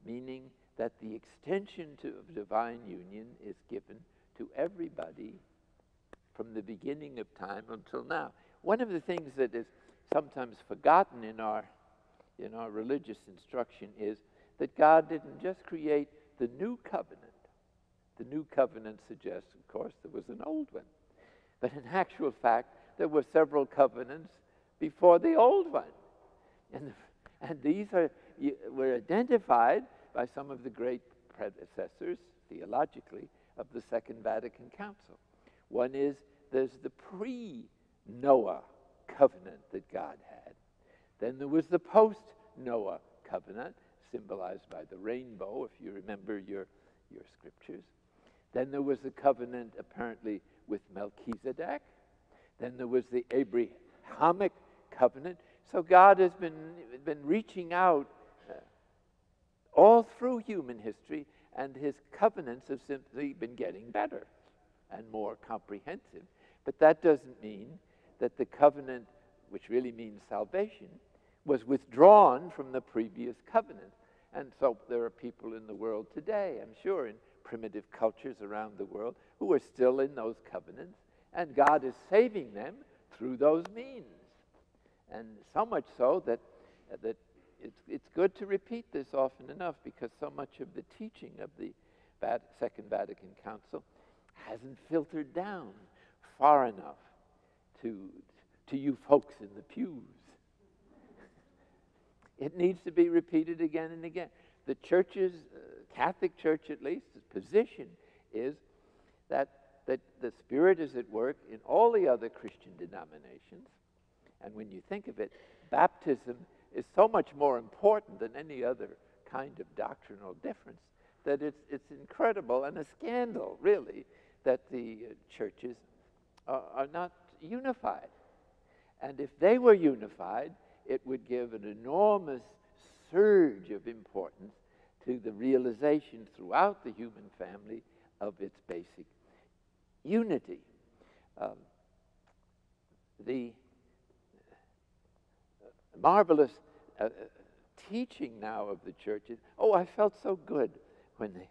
meaning that the extension to, of divine union is given to everybody from the beginning of time until now. One of the things that is sometimes forgotten in our, in our religious instruction is that God didn't just create the new covenant. The new covenant suggests, of course, there was an old one. But in actual fact, there were several covenants before the old one. And, the, and these are, were identified by some of the great predecessors, theologically, of the Second Vatican Council. One is, there's the pre-Noah covenant that God had. Then there was the post-Noah covenant, symbolized by the rainbow, if you remember your, your scriptures. Then there was the covenant, apparently, with Melchizedek. Then there was the Abrahamic covenant. So God has been, been reaching out uh, all through human history, and his covenants have simply been getting better and more comprehensive. But that doesn't mean that the covenant, which really means salvation, was withdrawn from the previous covenant. And so there are people in the world today, I'm sure, in primitive cultures around the world, who are still in those covenants, and God is saving them through those means. And so much so that, that it's, it's good to repeat this often enough, because so much of the teaching of the Second Vatican Council hasn't filtered down far enough to, to you folks in the pews. It needs to be repeated again and again. The church's, uh, Catholic Church at least, position is that, that the Spirit is at work in all the other Christian denominations. And when you think of it, baptism is so much more important than any other kind of doctrinal difference that it's, it's incredible and a scandal, really, that the churches are, are not unified. And if they were unified, it would give an enormous surge of importance to the realization throughout the human family of its basic unity. Um, the marvelous uh, teaching now of the church is, oh, I felt so good when they,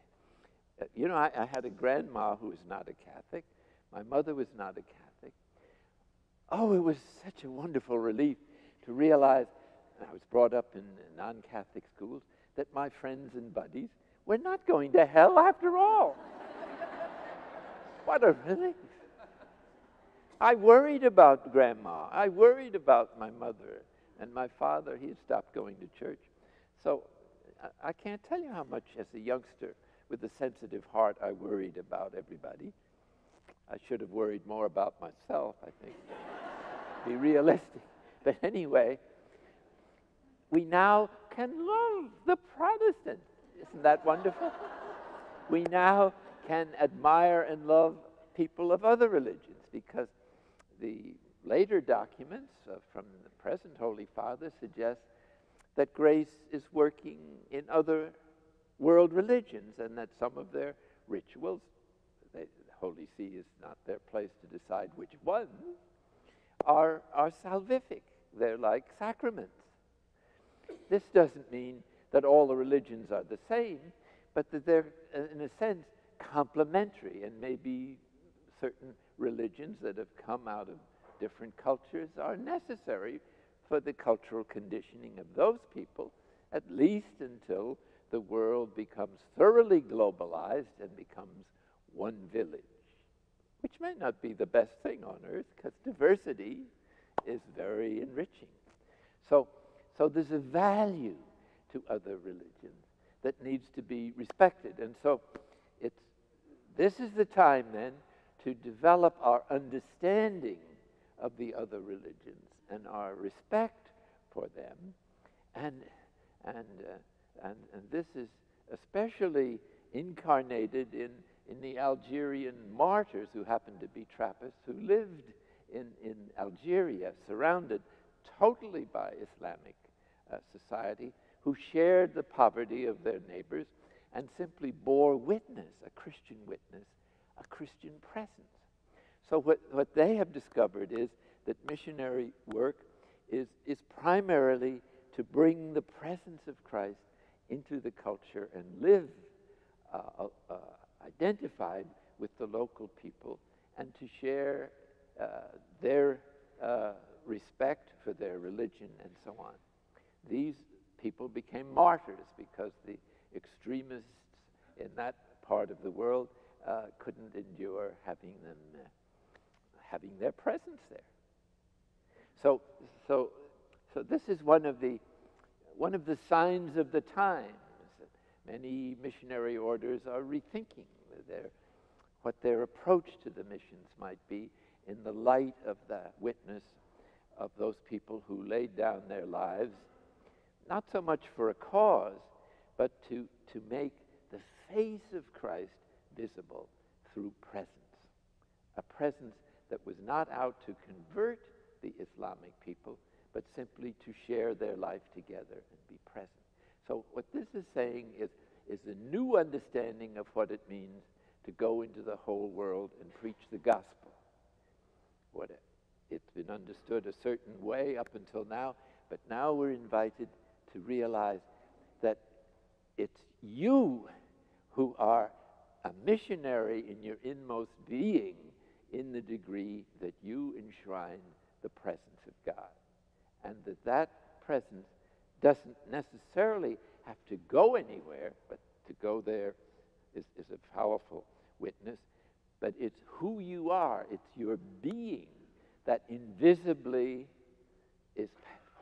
uh, you know, I, I had a grandma who was not a Catholic. My mother was not a Catholic. Oh, it was such a wonderful relief to realize, and I was brought up in non-Catholic schools, that my friends and buddies were not going to hell after all. What a relief. I worried about Grandma. I worried about my mother and my father. He had stopped going to church. So I, I can't tell you how much, as a youngster with a sensitive heart, I worried about everybody. I should have worried more about myself, I think. Be realistic. But anyway, we now can love the Protestant. Isn't that wonderful? We now can admire and love people of other religions, because the later documents uh, from the present Holy Father suggest that grace is working in other world religions, and that some of their rituals, they, the Holy See is not their place to decide which ones, are, are salvific. They're like sacraments. This doesn't mean that all the religions are the same, but that they're, in a sense, complementary, and maybe certain religions that have come out of different cultures are necessary for the cultural conditioning of those people, at least until the world becomes thoroughly globalized and becomes one village, which may not be the best thing on earth, because diversity is very enriching. So, so there's a value to other religions that needs to be respected. And so it's, this is the time then to develop our understanding of the other religions and our respect for them. And, and, uh, and, and this is especially incarnated in, in the Algerian martyrs who happened to be Trappists, who lived in, in Algeria, surrounded totally by Islamic uh, society, who shared the poverty of their neighbors and simply bore witness, a Christian witness, a Christian presence. So what, what they have discovered is that missionary work is, is primarily to bring the presence of Christ into the culture and live uh, uh, identified with the local people, and to share uh, their uh, respect for their religion and so on. These people became martyrs because the extremists in that part of the world uh, couldn't endure having them, uh, having their presence there. So, so, so this is one of the, one of the signs of the times. Many missionary orders are rethinking their, what their approach to the missions might be in the light of the witness of those people who laid down their lives, not so much for a cause, but to, to make the face of Christ visible through presence. A presence that was not out to convert the Islamic people, but simply to share their life together and be present. So what this is saying is, is a new understanding of what it means to go into the whole world and preach the gospel. What it, it's been understood a certain way up until now, but now we're invited to realize that it's you who are a missionary in your inmost being, in the degree that you enshrine the presence of God. And that that presence doesn't necessarily have to go anywhere, but to go there is, is a powerful witness. But it's who you are, it's your being that invisibly is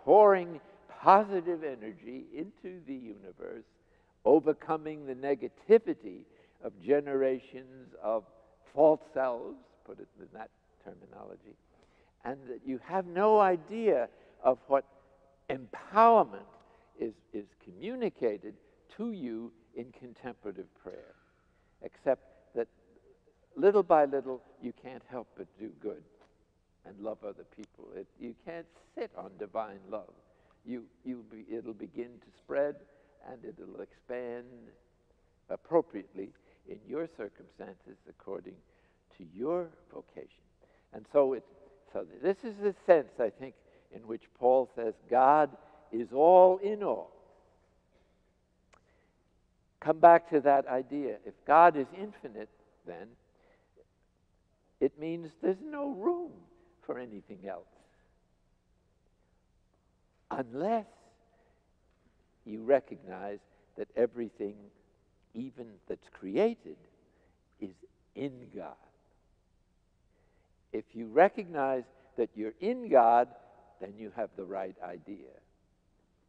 pouring positive energy into the universe, overcoming the negativity of generations of false selves, put it in that terminology, and that you have no idea of what empowerment is, is communicated to you in contemplative prayer, except that little by little you can't help but do good and love other people. It, you can't sit on divine love. You, you be, it'll begin to spread and it'll expand appropriately in your circumstances according to your vocation. And so, it, so this is the sense, I think, in which Paul says, God is all in all. Come back to that idea. If God is infinite, then it means there's no room for anything else, unless you recognize that everything, even that's created, is in God. If you recognize that you're in God, then you have the right idea.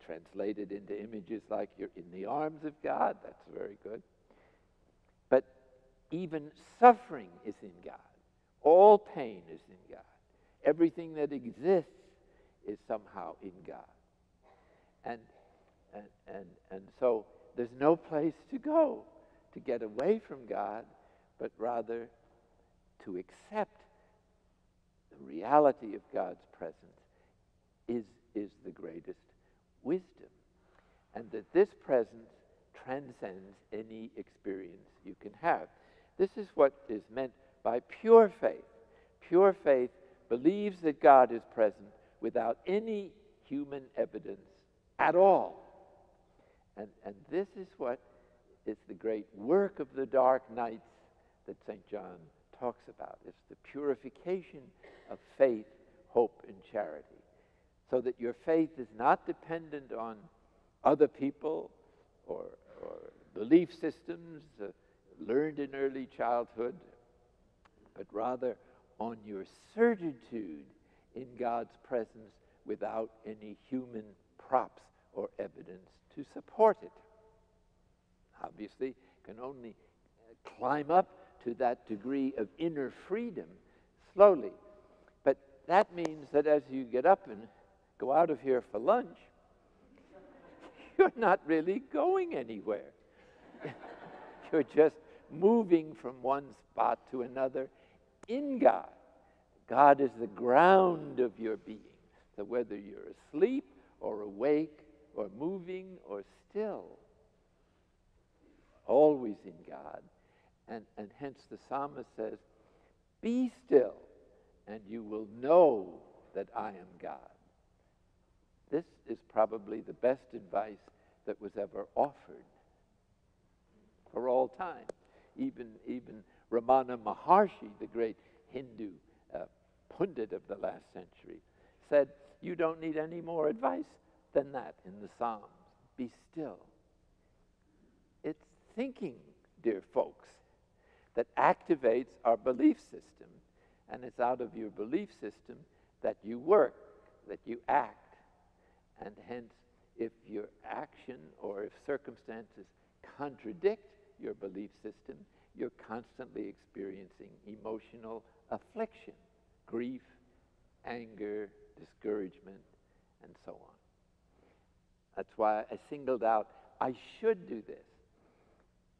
Translated into images like you're in the arms of God, that's very good. But even suffering is in God. All pain is in God. Everything that exists is somehow in God. And, and, and, and so there's no place to go to get away from God, but rather to accept the reality of God's presence is, is the greatest wisdom, and that this presence transcends any experience you can have. This is what is meant by pure faith. Pure faith believes that God is present without any human evidence at all. And, and this is what is the great work of the dark nights that Saint John talks about. It's the purification of faith, hope, and charity, so that your faith is not dependent on other people or, or belief systems uh, learned in early childhood, but rather on your certitude in God's presence without any human props or evidence to support it. Obviously, you can only climb up to that degree of inner freedom slowly. But that means that as you get up and go out of here for lunch, you're not really going anywhere. You're just moving from one spot to another in God. God is the ground of your being. So whether you're asleep or awake or moving or still, always in God. And, and hence the psalmist says, be still, and you will know that I am God. This is probably the best advice that was ever offered for all time. Even, even Ramana Maharshi, the great Hindu uh, pundit of the last century, said, you don't need any more advice than that in the Psalms. Be still. It's thinking, dear folks, that activates our belief system. And it's out of your belief system that you work, that you act. And hence, if your action or if circumstances contradict your belief system, you're constantly experiencing emotional affliction, grief, anger, discouragement, and so on. That's why I singled out, I should do this.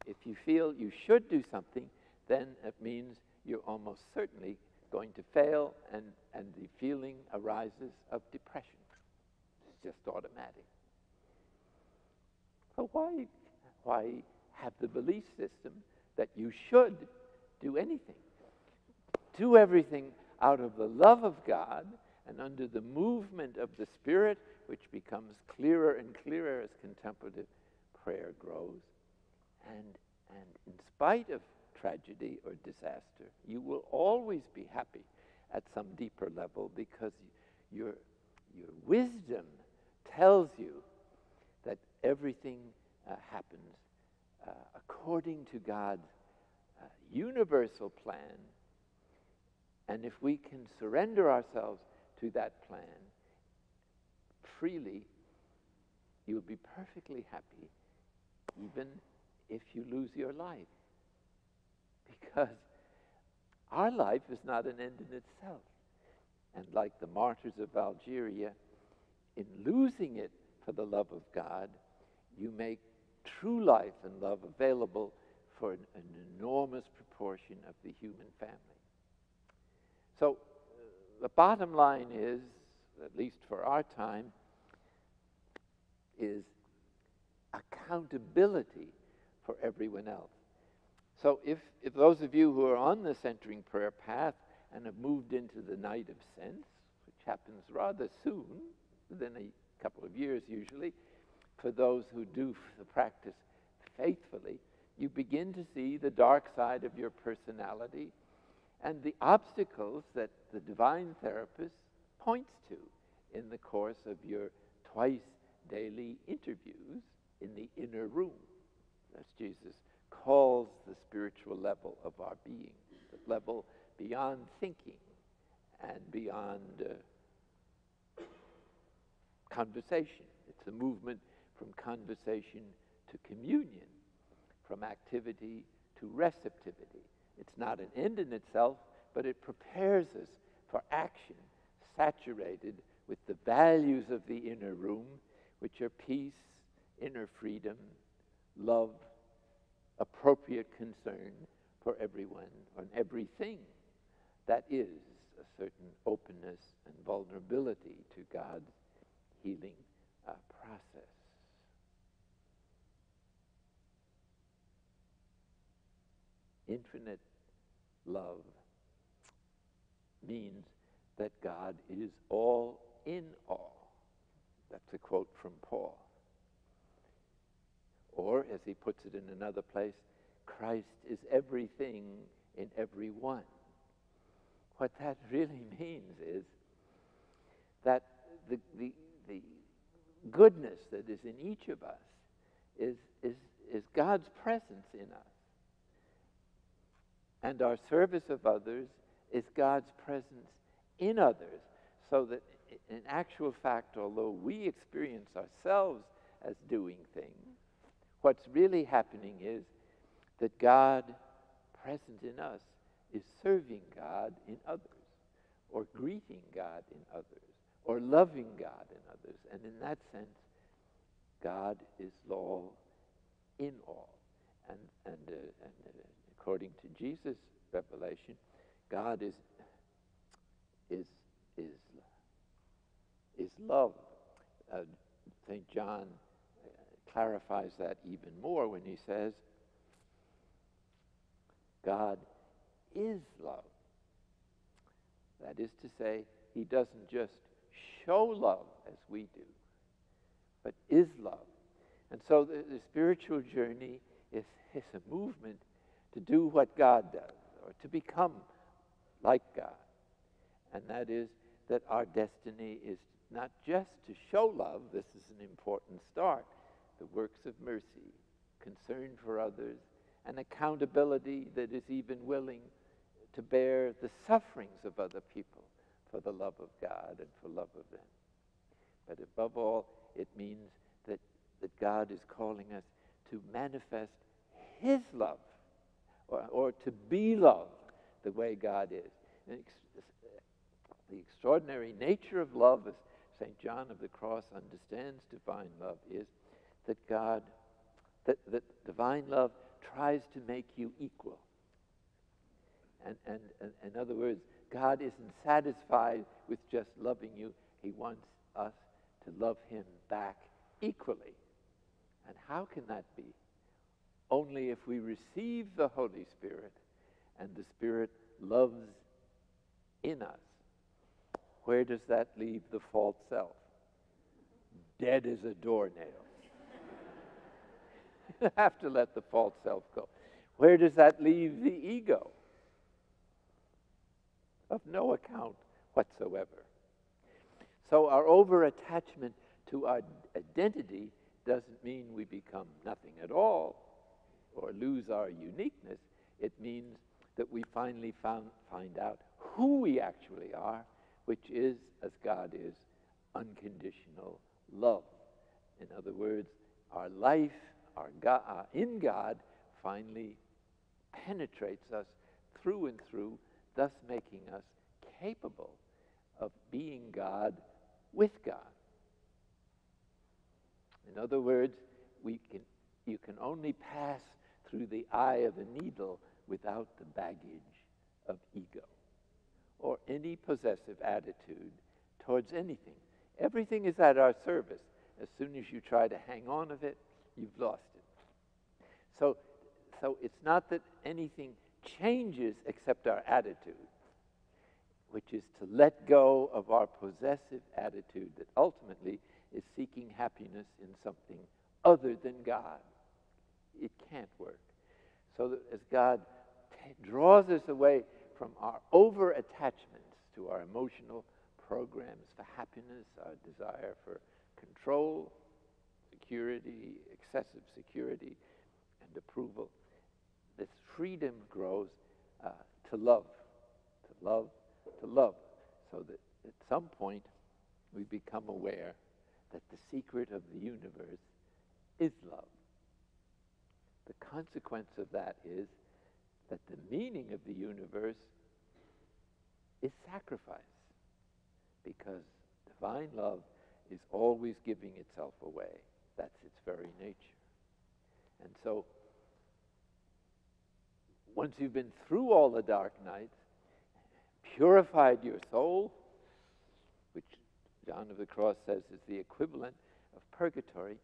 If you feel you should do something, then it means you're almost certainly going to fail, and, and the feeling arises of depression. It's just automatic. So why, why have the belief system that you should do anything? Do everything out of the love of God and under the movement of the Spirit, which becomes clearer and clearer as contemplative prayer grows. And, and in spite of tragedy or disaster, you will always be happy at some deeper level, because your, your wisdom tells you that everything uh, happens uh, according to God's uh, universal plan. And if we can surrender ourselves to that plan freely, you'll be perfectly happy, even if you lose your life. Because our life is not an end in itself. And like the martyrs of Algeria, in losing it for the love of God, you make true life and love available for an, an enormous proportion of the human family. So uh, the bottom line is, at least for our time, is accountability for everyone else. So if, if those of you who are on the centering prayer path and have moved into the night of sense, which happens rather soon, within a couple of years usually, for those who do the practice faithfully, you begin to see the dark side of your personality and the obstacles that the divine therapist points to in the course of your twice-daily interviews in the inner room. As Jesus calls the spiritual level of our being, the level beyond thinking and beyond uh, conversation. It's a movement from conversation to communion, from activity to receptivity. It's not an end in itself, but it prepares us for action, saturated with the values of the inner room, which are peace, inner freedom, love, appropriate concern for everyone on everything. That is a certain openness and vulnerability to God's healing uh, process. Infinite love means that God is all in all. That's a quote from Paul. Or, as he puts it in another place, Christ is everything in everyone. What that really means is that the, the, the goodness that is in each of us is, is, is God's presence in us. And our service of others is God's presence in others, so that in actual fact, although we experience ourselves as doing things, what's really happening is that God present in us is serving God in others, or greeting God in others, or loving God in others. And in that sense, God is all in all. And, and, uh, and uh, according to Jesus' revelation, God is, is, is, is love. Uh, Saint John uh, clarifies that even more when he says, God is love. That is to say, he doesn't just show love as we do, but is love. And so the, the spiritual journey is, is a movement to do what God does, or to become like God. And that is that our destiny is not just to show love. This is an important start. The works of mercy, concern for others, and accountability that is even willing to bear the sufferings of other people for the love of God and for love of them. But above all, it means that, that God is calling us to manifest his love, or, or to be loved the way God is. And ex the extraordinary nature of love, as Saint John of the Cross understands divine love, is that God, that, that divine love tries to make you equal. And, and, and in other words, God isn't satisfied with just loving you. He wants us to love him back equally. And how can that be? Only if we receive the Holy Spirit and the Spirit loves in us. Where does that leave the false self? Dead as a doornail. You have to let the false self go. Where does that leave the ego? Of no account whatsoever. So our over-attachment to our identity doesn't mean we become nothing at all or lose our uniqueness. It means that we finally found, find out who we actually are, which is, as God is, unconditional love. In other words, our life Our God, our in God finally penetrates us through and through, thus making us capable of being God with God. In other words, we can, you can only pass through the eye of a needle without the baggage of ego or any possessive attitude towards anything. Everything is at our service. As soon as you try to hang on of it, you've lost it. So, so it's not that anything changes except our attitude, which is to let go of our possessive attitude that ultimately is seeking happiness in something other than God. It can't work. So that as God draws us away from our over-attachments to our emotional programs for happiness, our desire for control, security, excessive security, and approval, this freedom grows uh, to love, to love, to love, so that at some point we become aware that the secret of the universe is love. The consequence of that is that the meaning of the universe is sacrifice, because divine love is always giving itself away. That's its very nature. And so, once you've been through all the dark nights, purified your soul, which John of the Cross says is the equivalent of purgatory,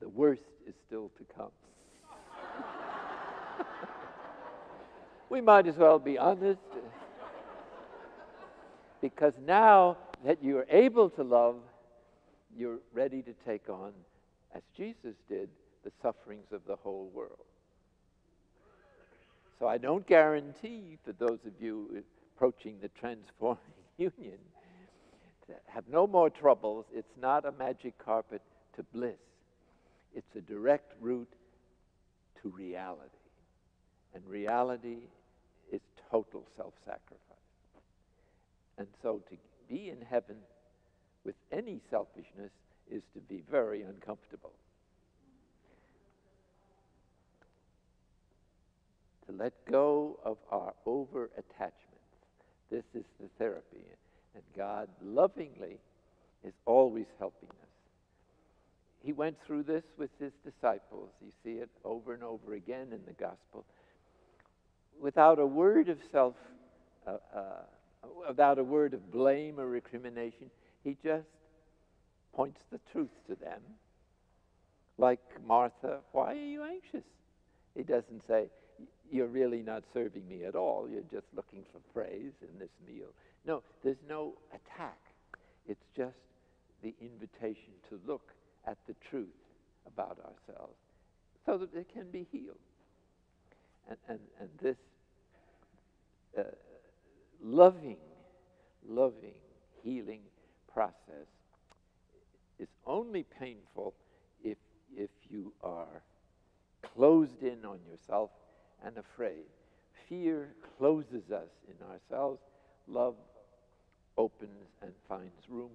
the worst is still to come. We might as well be honest. Because now that you're able to love, you're ready to take on, as Jesus did, the sufferings of the whole world. So I don't guarantee, for those of you approaching the transforming union, have no more troubles. It's not a magic carpet to bliss. It's a direct route to reality. And reality is total self-sacrifice. And so to be in heaven with any selfishness is to be very uncomfortable. To let go of our over-attachments. This is the therapy. And God lovingly is always helping us. He went through this with his disciples. You see it over and over again in the gospel. Without a word of self, uh, uh, without a word of blame or recrimination, he just points the truth to them. Like Martha, why are you anxious? He doesn't say, you're really not serving me at all. You're just looking for praise in this meal. No, there's no attack. It's just the invitation to look at the truth about ourselves so that it can be healed. And, and, and this uh, loving, loving, healing process is only painful if, if you are closed in on yourself and afraid. Fear closes us in ourselves. Love opens and finds room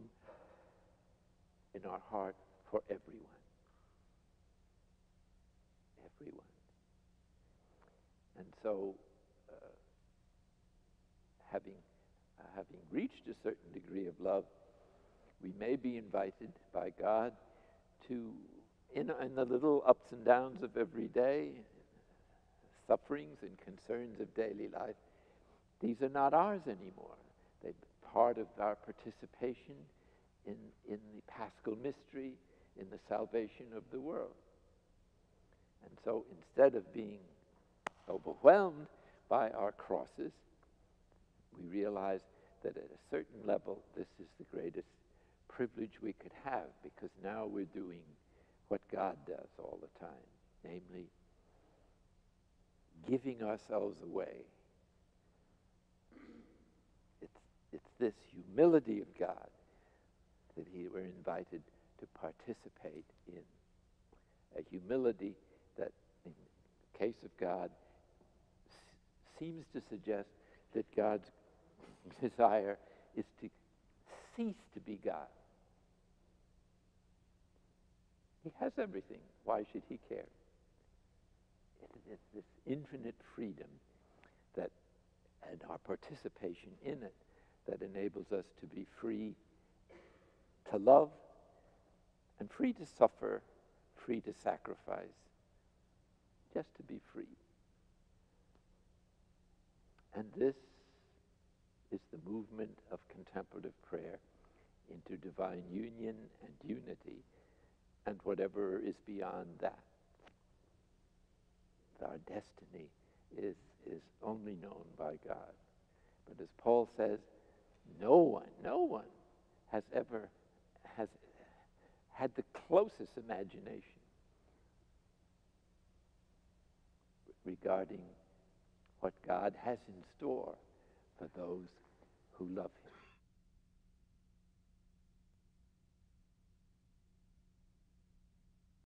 in our heart for everyone. Everyone. And so, uh, having, uh, having reached a certain degree of love, we may be invited by God to, in, in the little ups and downs of every day, sufferings and concerns of daily life, these are not ours anymore. They're part of our participation in, in the Paschal mystery, in the salvation of the world. And so instead of being overwhelmed by our crosses, we realize that at a certain level, this is the greatest privilege we could have, because now we're doing what God does all the time, namely, giving ourselves away. It's, it's this humility of God that he, we're invited to participate in. A humility that, in the case of God, seems to suggest that God's desire is to cease to be God. He has everything. Why should he care? It is this infinite freedom that, and our participation in it, that enables us to be free to love and free to suffer, free to sacrifice, just to be free. And this is the movement of contemplative prayer into divine union and unity and whatever is beyond that. Our destiny is, is only known by God. But as Paul says, no one, no one has ever has had the closest imagination regarding what God has in store for those who love him.